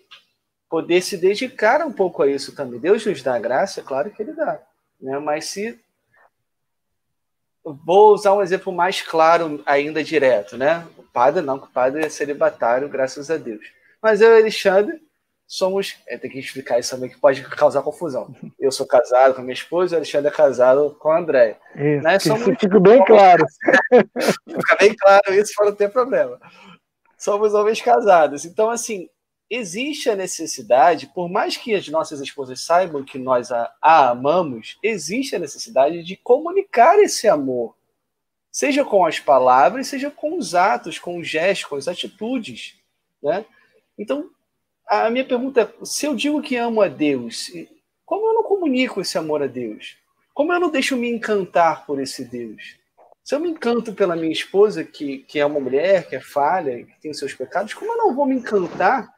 poder se dedicar um pouco a isso também. Deus nos dá graça, claro que ele dá, né? Mas se... Vou usar um exemplo mais claro ainda direto, né? O padre não, o padre é celibatário, graças a Deus. Mas eu e o Alexandre somos... É, tem que explicar isso também, que pode causar confusão. Eu sou casado com a minha esposa, o Alexandre é casado com a Andréia. Isso, né? Somos... isso fica bem claro. Fica bem claro isso, para não ter problema. Somos homens casados. Então, assim... existe a necessidade, por mais que as nossas esposas saibam que nós a, a amamos, existe a necessidade de comunicar esse amor, seja com as palavras, seja com os atos, com os gestos, com as atitudes, né? Então, a minha pergunta é, se eu digo que amo a Deus, como eu não comunico esse amor a Deus? Como eu não deixo me encantar por esse Deus? Se eu me encanto pela minha esposa, que, que é uma mulher, que é falha, que tem os seus pecados, como eu não vou me encantar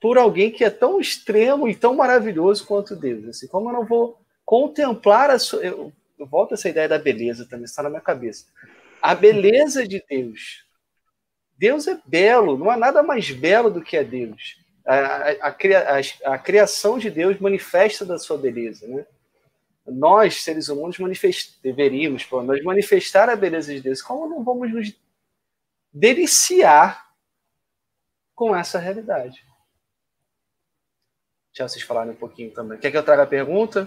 por alguém que é tão extremo e tão maravilhoso quanto Deus? Assim, como eu não vou contemplar a sua... Eu, eu volto a essa ideia da beleza também, está na minha cabeça. A beleza de Deus. Deus é belo, não há nada mais belo do que a Deus. A, a, a, a criação de Deus manifesta da sua beleza, né? Nós, seres humanos, manifest... deveríamos, pelo menos, manifestar a beleza de Deus. Como não vamos nos deliciar com essa realidade? Deixa vocês falarem um pouquinho também. Quer que eu traga a pergunta?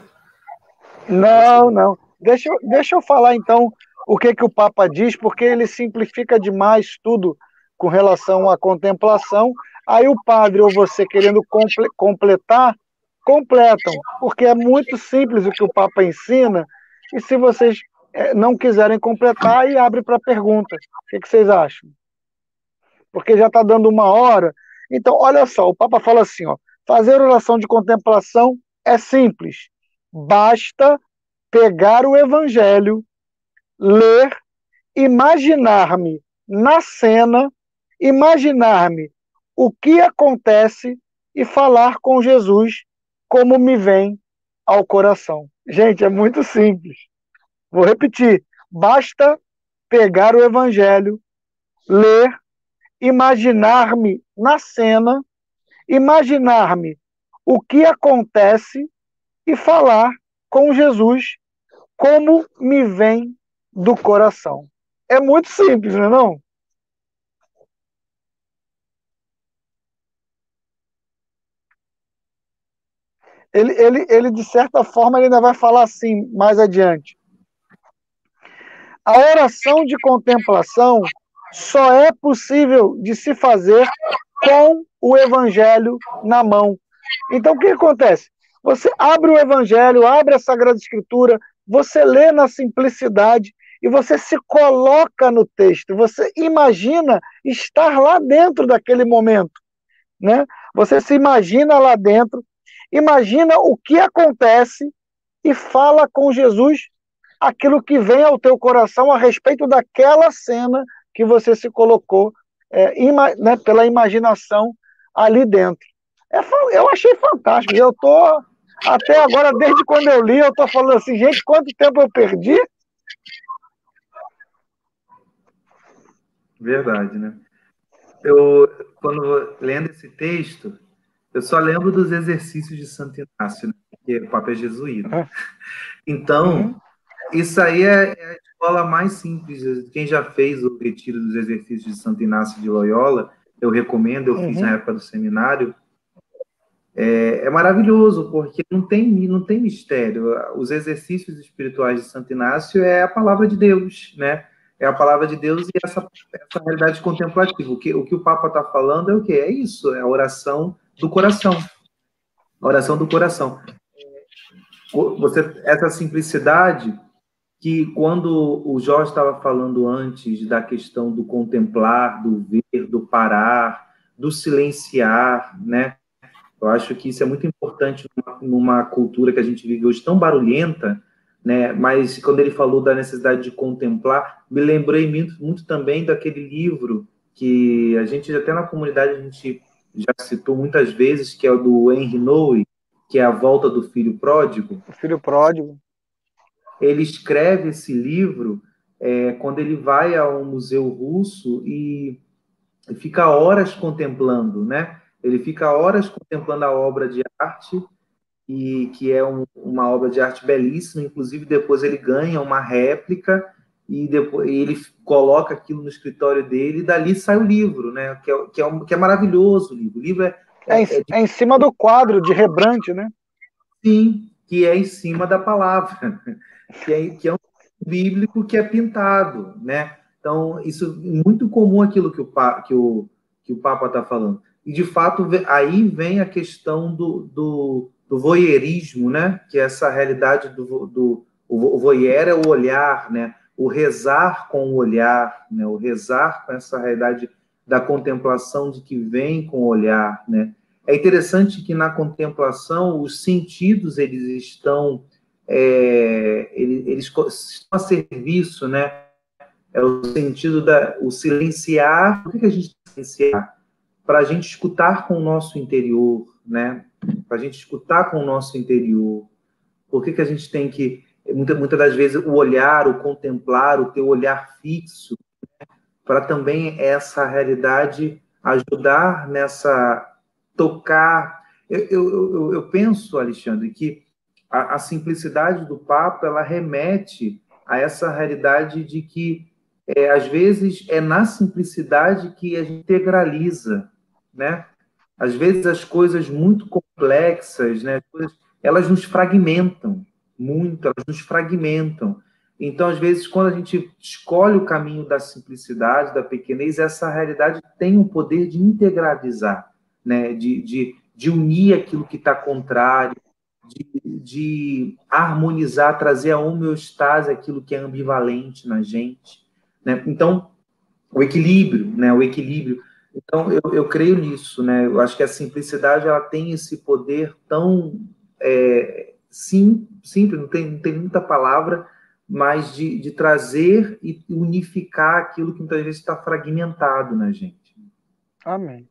Não, não. Deixa, deixa eu falar, então, o que, que o Papa diz, porque ele simplifica demais tudo com relação à contemplação. Aí o padre ou você querendo comple completar, completam, porque é muito simples o que o Papa ensina. E se vocês não quiserem completar, aí abre para pergunta. O que, que vocês acham? Porque já está dando uma hora. Então, olha só, o Papa fala assim, ó. Fazer oração de contemplação é simples. Basta pegar o Evangelho, ler, imaginar-me na cena imaginar-me o que acontece e falar com Jesus como me vem ao coração. Gente, é muito simples. Vou repetir. Basta pegar o Evangelho, ler, imaginar-me na cena, imaginar-me o que acontece e falar com Jesus como me vem do coração. É muito simples, não é não? Ele, ele, ele, de certa forma, ele ainda vai falar assim mais adiante. A oração de contemplação só é possível de se fazer com o Evangelho na mão. Então, o que acontece? Você abre o Evangelho, abre a Sagrada Escritura, você lê na simplicidade e você se coloca no texto, você imagina estar lá dentro daquele momento, né? Você se imagina lá dentro, imagina o que acontece e fala com Jesus aquilo que vem ao teu coração a respeito daquela cena que você se colocou é, ima, né, pela imaginação ali dentro. É, eu achei fantástico. Eu tô até agora, desde quando eu li, eu tô falando assim, gente, quanto tempo eu perdi? Verdade, né? Eu, quando lendo esse texto, eu só lembro dos exercícios de Santo Inácio, né? Porque o Papa é jesuíta. Então, isso aí é a escola mais simples. Quem já fez o retiro dos exercícios de Santo Inácio de Loyola, eu recomendo, eu uhum. fiz na época do seminário. É, é maravilhoso, porque não tem, não tem mistério. Os exercícios espirituais de Santo Inácio é a palavra de Deus, né? É a palavra de Deus e essa, essa realidade contemplativa. O que o, que o Papa está falando é o quê? É isso, é a oração do coração. A oração do coração. Você, essa simplicidade que, quando o Jorge estava falando antes da questão do contemplar, do ver, do parar, do silenciar, né? Eu acho que isso é muito importante numa cultura que a gente vive hoje tão barulhenta, né? Mas quando ele falou da necessidade de contemplar, me lembrei muito, muito também daquele livro que a gente, até na comunidade, a gente já citou muitas vezes, que é o do Henri Nouwen, que é A Volta do Filho Pródigo. O Filho Pródigo. Ele escreve esse livro é, quando ele vai a um museu russo e, e fica horas contemplando, né? Ele fica horas contemplando a obra de arte, e que é um, uma obra de arte belíssima, inclusive depois ele ganha uma réplica e depois ele coloca aquilo no escritório dele e dali sai o livro, né? Que é, que é, um, que é maravilhoso o livro. O livro é, é, é, em, é em cima do quadro de Rembrandt, né? Sim, que é em cima da palavra, que é, que é um bíblico que é pintado, né? Então, isso é muito comum aquilo que o, que o, que o Papa está falando. E, de fato, aí vem a questão do, do, do voyeurismo, né? Que é essa realidade do, do... O voyeur é o olhar, né? O rezar com o olhar, né? O rezar com essa realidade da contemplação de que vem com o olhar, né? É interessante que, na contemplação, os sentidos, eles estão... É, eles, eles estão a serviço, né? É o sentido da... O silenciar... Por que a gente silenciar? Para a gente escutar com o nosso interior, né? Para a gente escutar com o nosso interior. Por que que a gente tem que, muitas, muitas das vezes, o olhar, o contemplar, o ter o olhar fixo, né? Para também essa realidade ajudar nessa tocar. Eu, eu, eu, eu penso, Alexandre, que a, a simplicidade do Papa, ela remete a essa realidade de que, é, às vezes, é na simplicidade que a gente integraliza, né? Às vezes as coisas muito complexas, né, elas nos fragmentam muito, elas nos fragmentam. Então, às vezes, quando a gente escolhe o caminho da simplicidade, da pequenez, essa realidade tem o poder de integralizar, né, de, de, de unir aquilo que está contrário, de, de harmonizar, trazer a homeostase aquilo que é ambivalente na gente, né? Então, o equilíbrio, né, o equilíbrio. Então, eu, eu creio nisso, né? Eu acho que a simplicidade, ela tem esse poder tão é, sim, simples, não tem, não tem muita palavra, mas de, de trazer e unificar aquilo que muitas vezes está fragmentado na gente. Amém.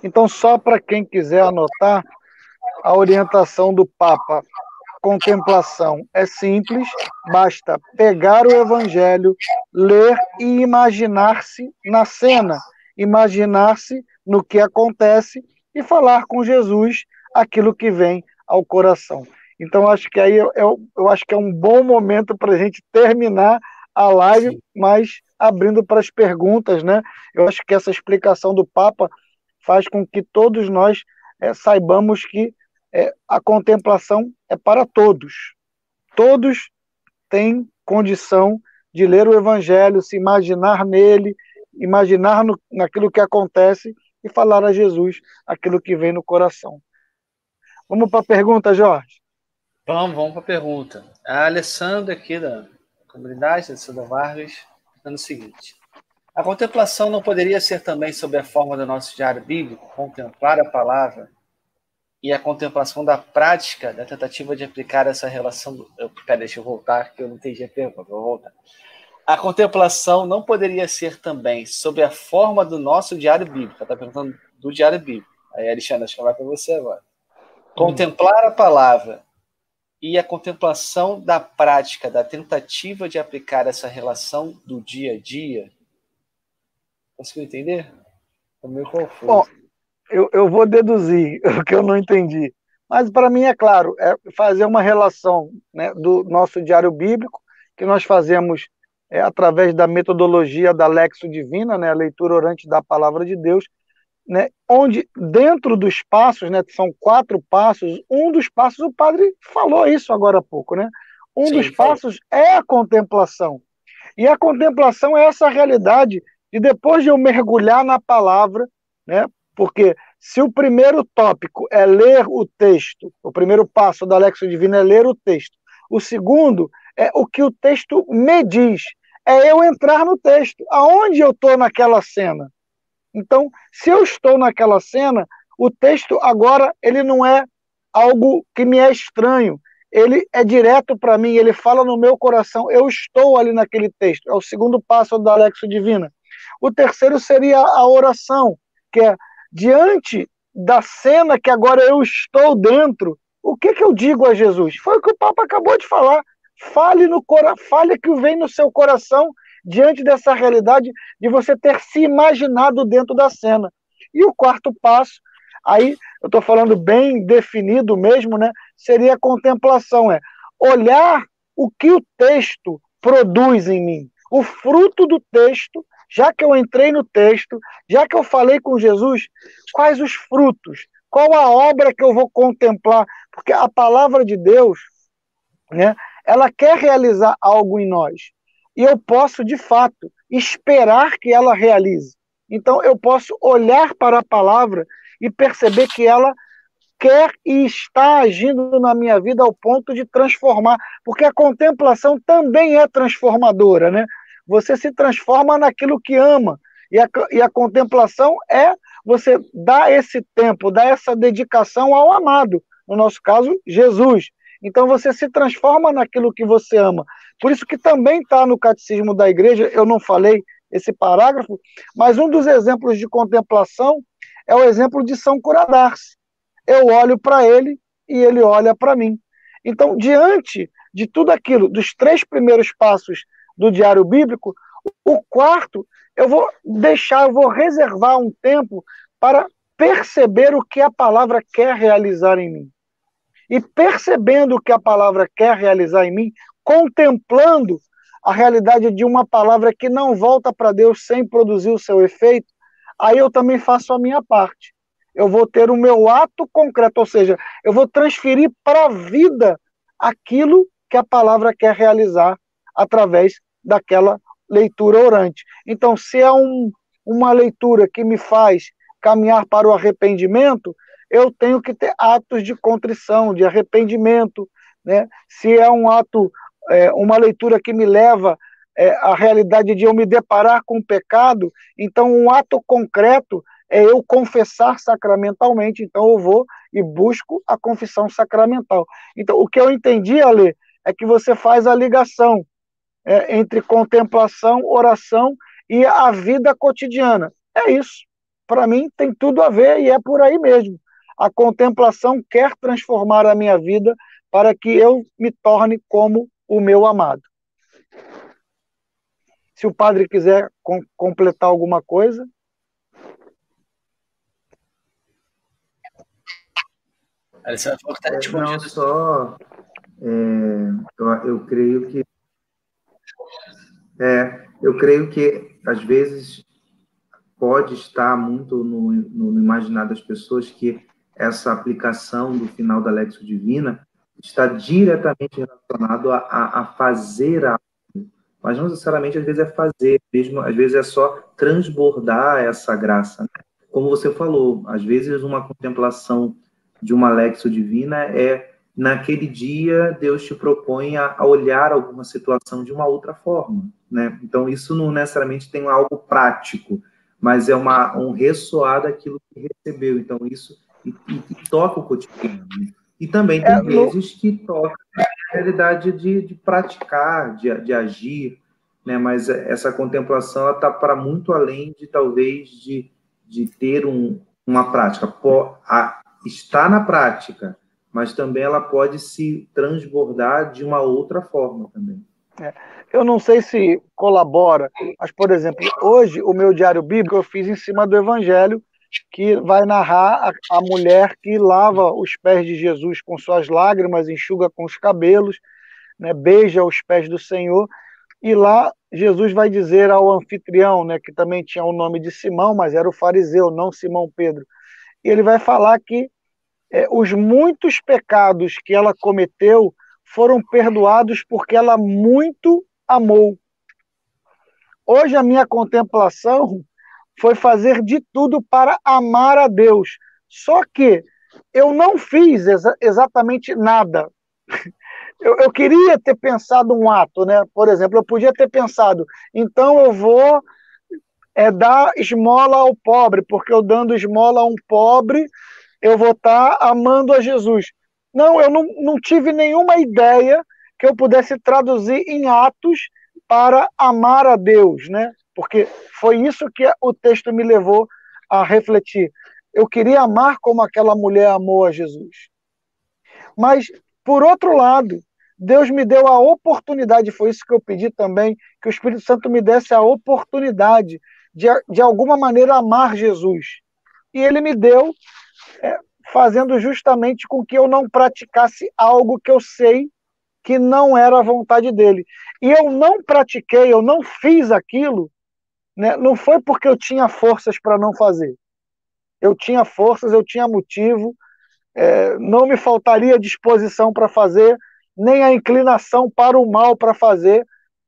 Então, só para quem quiser anotar, a orientação do Papa, contemplação é simples, basta pegar o Evangelho, ler e imaginar-se na cena, imaginar-se no que acontece e falar com Jesus aquilo que vem ao coração. Então, acho que aí eu, eu, eu acho que é um bom momento para a gente terminar a live, sim, mas abrindo para as perguntas, né? Eu acho que essa explicação do Papa faz com que todos nós é, saibamos que é, a contemplação é para todos. Todos têm condição de ler o Evangelho, se imaginar nele, imaginar no, naquilo que acontece e falar a Jesus aquilo que vem no coração. Vamos para a pergunta, Jorge? Vamos, vamos para a pergunta. A Alessandra aqui da comunidade, Alessandra Vargas, está no seguinte. A contemplação não poderia ser também sob a forma do nosso diário bíblico, contemplar a palavra e a contemplação da prática, da tentativa de aplicar essa relação... Do... Eu, pera, deixa eu voltar, que eu não entendi a pergunta, vou voltar. A contemplação não poderia ser também sob a forma do nosso diário bíblico. Ela está perguntando do diário bíblico. Aí, Alexandre, acho que vai para você agora. Contemplar a palavra e a contemplação da prática, da tentativa de aplicar essa relação do dia a dia... Conseguiu entender? Estou meio confuso. Bom, eu, eu vou deduzir o que eu não entendi. Mas para mim é claro, é fazer uma relação, né, do nosso diário bíblico, que nós fazemos é, através da metodologia da Lectio Divina, né, a leitura orante da Palavra de Deus, né, onde dentro dos passos, né, são quatro passos, um dos passos, o padre falou isso agora há pouco, né? Um Sim, dos foi. passos é a contemplação. E a contemplação é essa realidade... E depois de eu mergulhar na palavra, né? Porque se o primeiro tópico é ler o texto, o primeiro passo da Lectio Divina é ler o texto, o segundo é o que o texto me diz, é eu entrar no texto, aonde eu estou naquela cena. Então, se eu estou naquela cena, o texto agora ele não é algo que me é estranho, ele é direto para mim, ele fala no meu coração, eu estou ali naquele texto, é o segundo passo da Lectio Divina. O terceiro seria a oração, que é diante da cena que agora eu estou dentro, o que, que eu digo a Jesus? Foi o que o Papa acabou de falar. Fale no cora, fale que vem no seu coração diante dessa realidade de você ter se imaginado dentro da cena. E o quarto passo, aí eu estou falando bem definido mesmo, né? Seria a contemplação, é olhar o que o texto produz em mim, o fruto do texto. Já que eu entrei no texto, já que eu falei com Jesus, quais os frutos? Qual a obra que eu vou contemplar? Porque a palavra de Deus, né, ela quer realizar algo em nós. E eu posso, de fato, esperar que ela realize. Então, eu posso olhar para a palavra e perceber que ela quer e está agindo na minha vida ao ponto de transformar. Porque a contemplação também é transformadora, né? Você se transforma naquilo que ama. E a, e a contemplação é você dar esse tempo, dar essa dedicação ao amado. No nosso caso, Jesus. Então você se transforma naquilo que você ama. Por isso que também está no Catecismo da Igreja, eu não falei esse parágrafo, mas um dos exemplos de contemplação é o exemplo de São Curadarce. Eu olho para ele e ele olha para mim. Então, diante de tudo aquilo, dos três primeiros passos do diário bíblico, o quarto, eu vou deixar, eu vou reservar um tempo para perceber o que a palavra quer realizar em mim. E percebendo o que a palavra quer realizar em mim, contemplando a realidade de uma palavra que não volta para Deus sem produzir o seu efeito, aí eu também faço a minha parte. Eu vou ter o meu ato concreto, ou seja, eu vou transferir para a vida aquilo que a palavra quer realizar através daquela leitura orante. Então, se é um, uma leitura que me faz caminhar para o arrependimento, eu tenho que ter atos de contrição, de arrependimento, né? Se é um ato, é, uma leitura que me leva é, à realidade de eu me deparar com o pecado, então um ato concreto é eu confessar sacramentalmente, então eu vou e busco a confissão sacramental. Então, o que eu entendi, Ale, é que você faz a ligação É, entre contemplação, oração e a vida cotidiana. É isso. para mim tem tudo a ver e é por aí mesmo. A contemplação quer transformar a minha vida para que eu me torne como o meu amado. Se o padre quiser com, completar alguma coisa. Alessandro falou que está respondendo. Não, só, é, eu creio que é, eu creio que às vezes pode estar muito no, no imaginar das pessoas que essa aplicação do final da Lectio Divina está diretamente relacionado a, a, a fazer algo, mas não necessariamente às vezes é fazer, mesmo às vezes é só transbordar essa graça, né? Como você falou, às vezes uma contemplação de uma Lectio Divina é, naquele dia, Deus te propõe a, a olhar alguma situação de uma outra forma, né? Então, isso não necessariamente tem algo prático, mas é uma, um ressoar daquilo que recebeu. Então, isso e, e toca o cotidiano. E também tem é, vezes que toca a realidade de, de praticar, de, de agir, né? Mas essa contemplação está para muito além de, talvez, de, de ter um, uma prática. Por, a, está na prática, mas também ela pode se transbordar de uma outra forma também. É. Eu não sei se colabora, mas, por exemplo, hoje o meu diário bíblico eu fiz em cima do Evangelho, que vai narrar a, a mulher que lava os pés de Jesus com suas lágrimas, enxuga com os cabelos, né, beija os pés do Senhor, e lá Jesus vai dizer ao anfitrião, né, que também tinha o nome de Simão, mas era o fariseu, não Simão Pedro, e ele vai falar que é, os muitos pecados que ela cometeu foram perdoados porque ela muito amou. Hoje a minha contemplação foi fazer de tudo para amar a Deus. Só que eu não fiz exa- exatamente nada. Eu, eu queria ter pensado um ato, né? Por exemplo, eu podia ter pensado, então eu vou... é dar esmola ao pobre, porque eu dando esmola a um pobre, eu vou estar amando a Jesus. Não, eu não, não tive nenhuma ideia que eu pudesse traduzir em atos para amar a Deus, né? Porque foi isso que o texto me levou a refletir. Eu queria amar como aquela mulher amou a Jesus. Mas, por outro lado, Deus me deu a oportunidade, foi isso que eu pedi também, que o Espírito Santo me desse a oportunidade De, de alguma maneira, amar Jesus. E ele me deu, é, fazendo justamente com que eu não praticasse algo que eu sei que não era a vontade dele. E eu não pratiquei, eu não fiz aquilo, né? Não foi porque eu tinha forças para não fazer. Eu tinha forças, eu tinha motivo, é, não me faltaria disposição para fazer, nem a inclinação para o mal para fazer,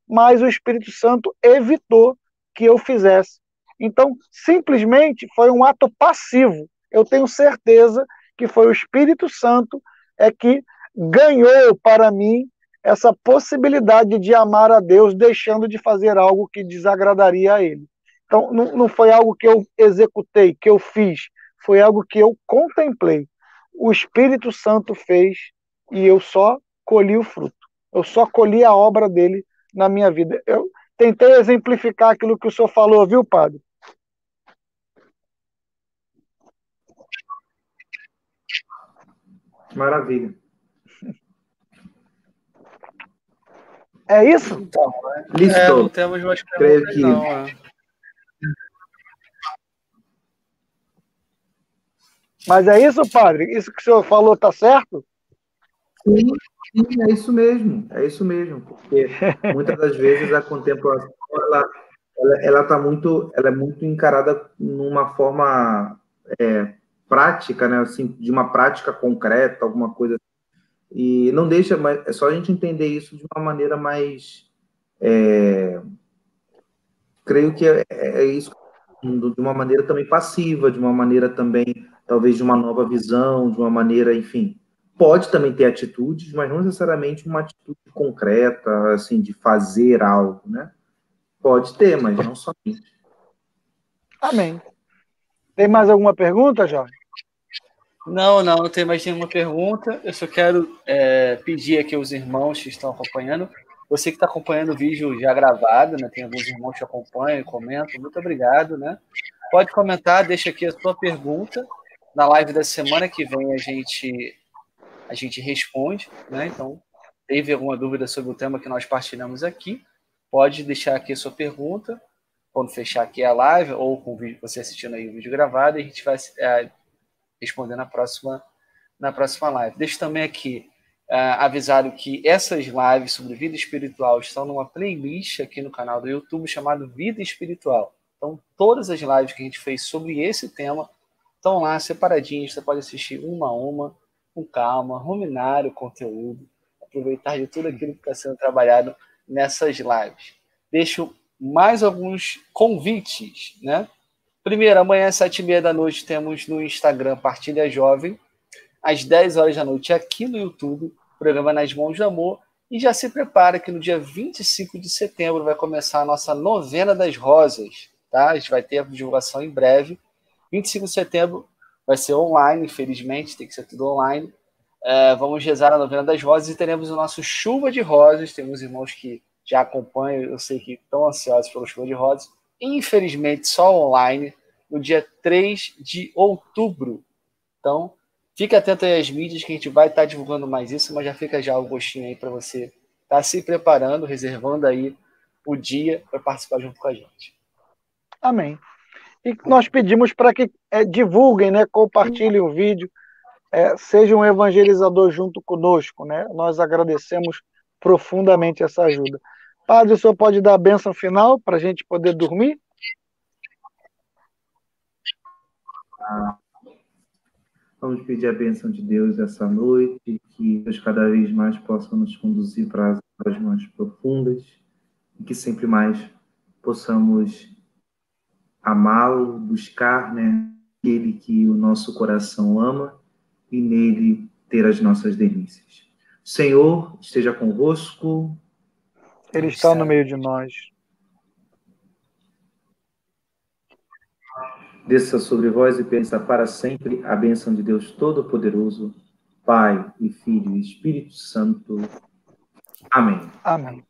mas o Espírito Santo evitou que eu fizesse. Então, simplesmente foi um ato passivo. Eu tenho certeza que foi o Espírito Santo é que ganhou para mim essa possibilidade de amar a Deus, deixando de fazer algo que desagradaria a ele. Então, não, não foi algo que eu executei, que eu fiz, foi algo que eu contemplei. O Espírito Santo fez e eu só colhi o fruto. Eu só colhi a obra dele na minha vida. Eu tentei exemplificar aquilo que o senhor falou, viu, padre? Maravilha. É isso? Então, é, não temos mais perguntas, que... não. É. Mas é isso, padre? Isso que o senhor falou está certo? Sim. Sim, é isso mesmo, é isso mesmo, porque muitas das vezes a contemplação ela, ela, ela tá muito, ela é muito encarada numa forma é, prática, né, assim, de uma prática concreta, alguma coisa assim. E não deixa, mas é só a gente entender isso de uma maneira mais, é, creio que é, é isso, de uma maneira também passiva, de uma maneira também, talvez de uma nova visão, de uma maneira, enfim. Pode também ter atitudes, mas não necessariamente uma atitude concreta, assim, de fazer algo, né? Pode ter, mas não somente. Amém. Tem mais alguma pergunta, Jorge? Não, não, não tem mais nenhuma pergunta. Eu só quero é, pedir aqui aos irmãos que estão acompanhando. Você que está acompanhando o vídeo já gravado, né? Tem alguns irmãos que acompanham, comentam. Muito obrigado, né? Pode comentar, deixa aqui a sua pergunta. Na live da semana que vem a gente, a gente responde, né? Então, teve alguma dúvida sobre o tema que nós partilhamos aqui, pode deixar aqui a sua pergunta, quando fechar aqui a live, ou com o vídeo, você assistindo aí o vídeo gravado, e a gente vai é, responder na próxima, na próxima live. Deixo também aqui é, avisado que essas lives sobre vida espiritual estão numa playlist aqui no canal do YouTube chamado Vida Espiritual. Então, todas as lives que a gente fez sobre esse tema estão lá separadinhas, você pode assistir uma a uma, com calma, ruminar o conteúdo, aproveitar de tudo aquilo que está sendo trabalhado nessas lives. Deixo mais alguns convites, né? Primeiro, amanhã às sete e meia da noite temos no Instagram Partilha Jovem, às dez horas da noite aqui no YouTube, programa Nas Mãos do Amor, e já se prepara que no dia vinte e cinco de setembro vai começar a nossa Novena das Rosas, tá? A gente vai ter a divulgação em breve. vinte e cinco de setembro vai ser online, infelizmente, tem que ser tudo online. É, vamos rezar a Novena das Rosas e teremos o nosso Chuva de Rosas. Temos irmãos que já acompanham, eu sei que estão ansiosos pelo Chuva de Rosas. Infelizmente, só online, no dia três de outubro. Então, fique atento aí às mídias, que a gente vai estar divulgando mais isso, mas já fica já o gostinho aí para você estar se preparando, reservando aí o dia para participar junto com a gente. Amém. E nós pedimos para que é, divulguem, né, compartilhem o vídeo, é, seja um evangelizador junto conosco, né? Nós agradecemos profundamente essa ajuda. Padre, o senhor pode dar a bênção final para a gente poder dormir? Ah, vamos pedir a bênção de Deus essa noite, que Deus cada vez mais possa nos conduzir para as, para as mãos profundas, e que sempre mais possamos amá-lo, buscar, né, aquele que o nosso coração ama e nele ter as nossas delícias. Senhor, esteja convosco. Ele está no meio de nós. Desça sobre vós e pensa para sempre a bênção de Deus Todo-Poderoso, Pai e Filho e Espírito Santo. Amém. Amém.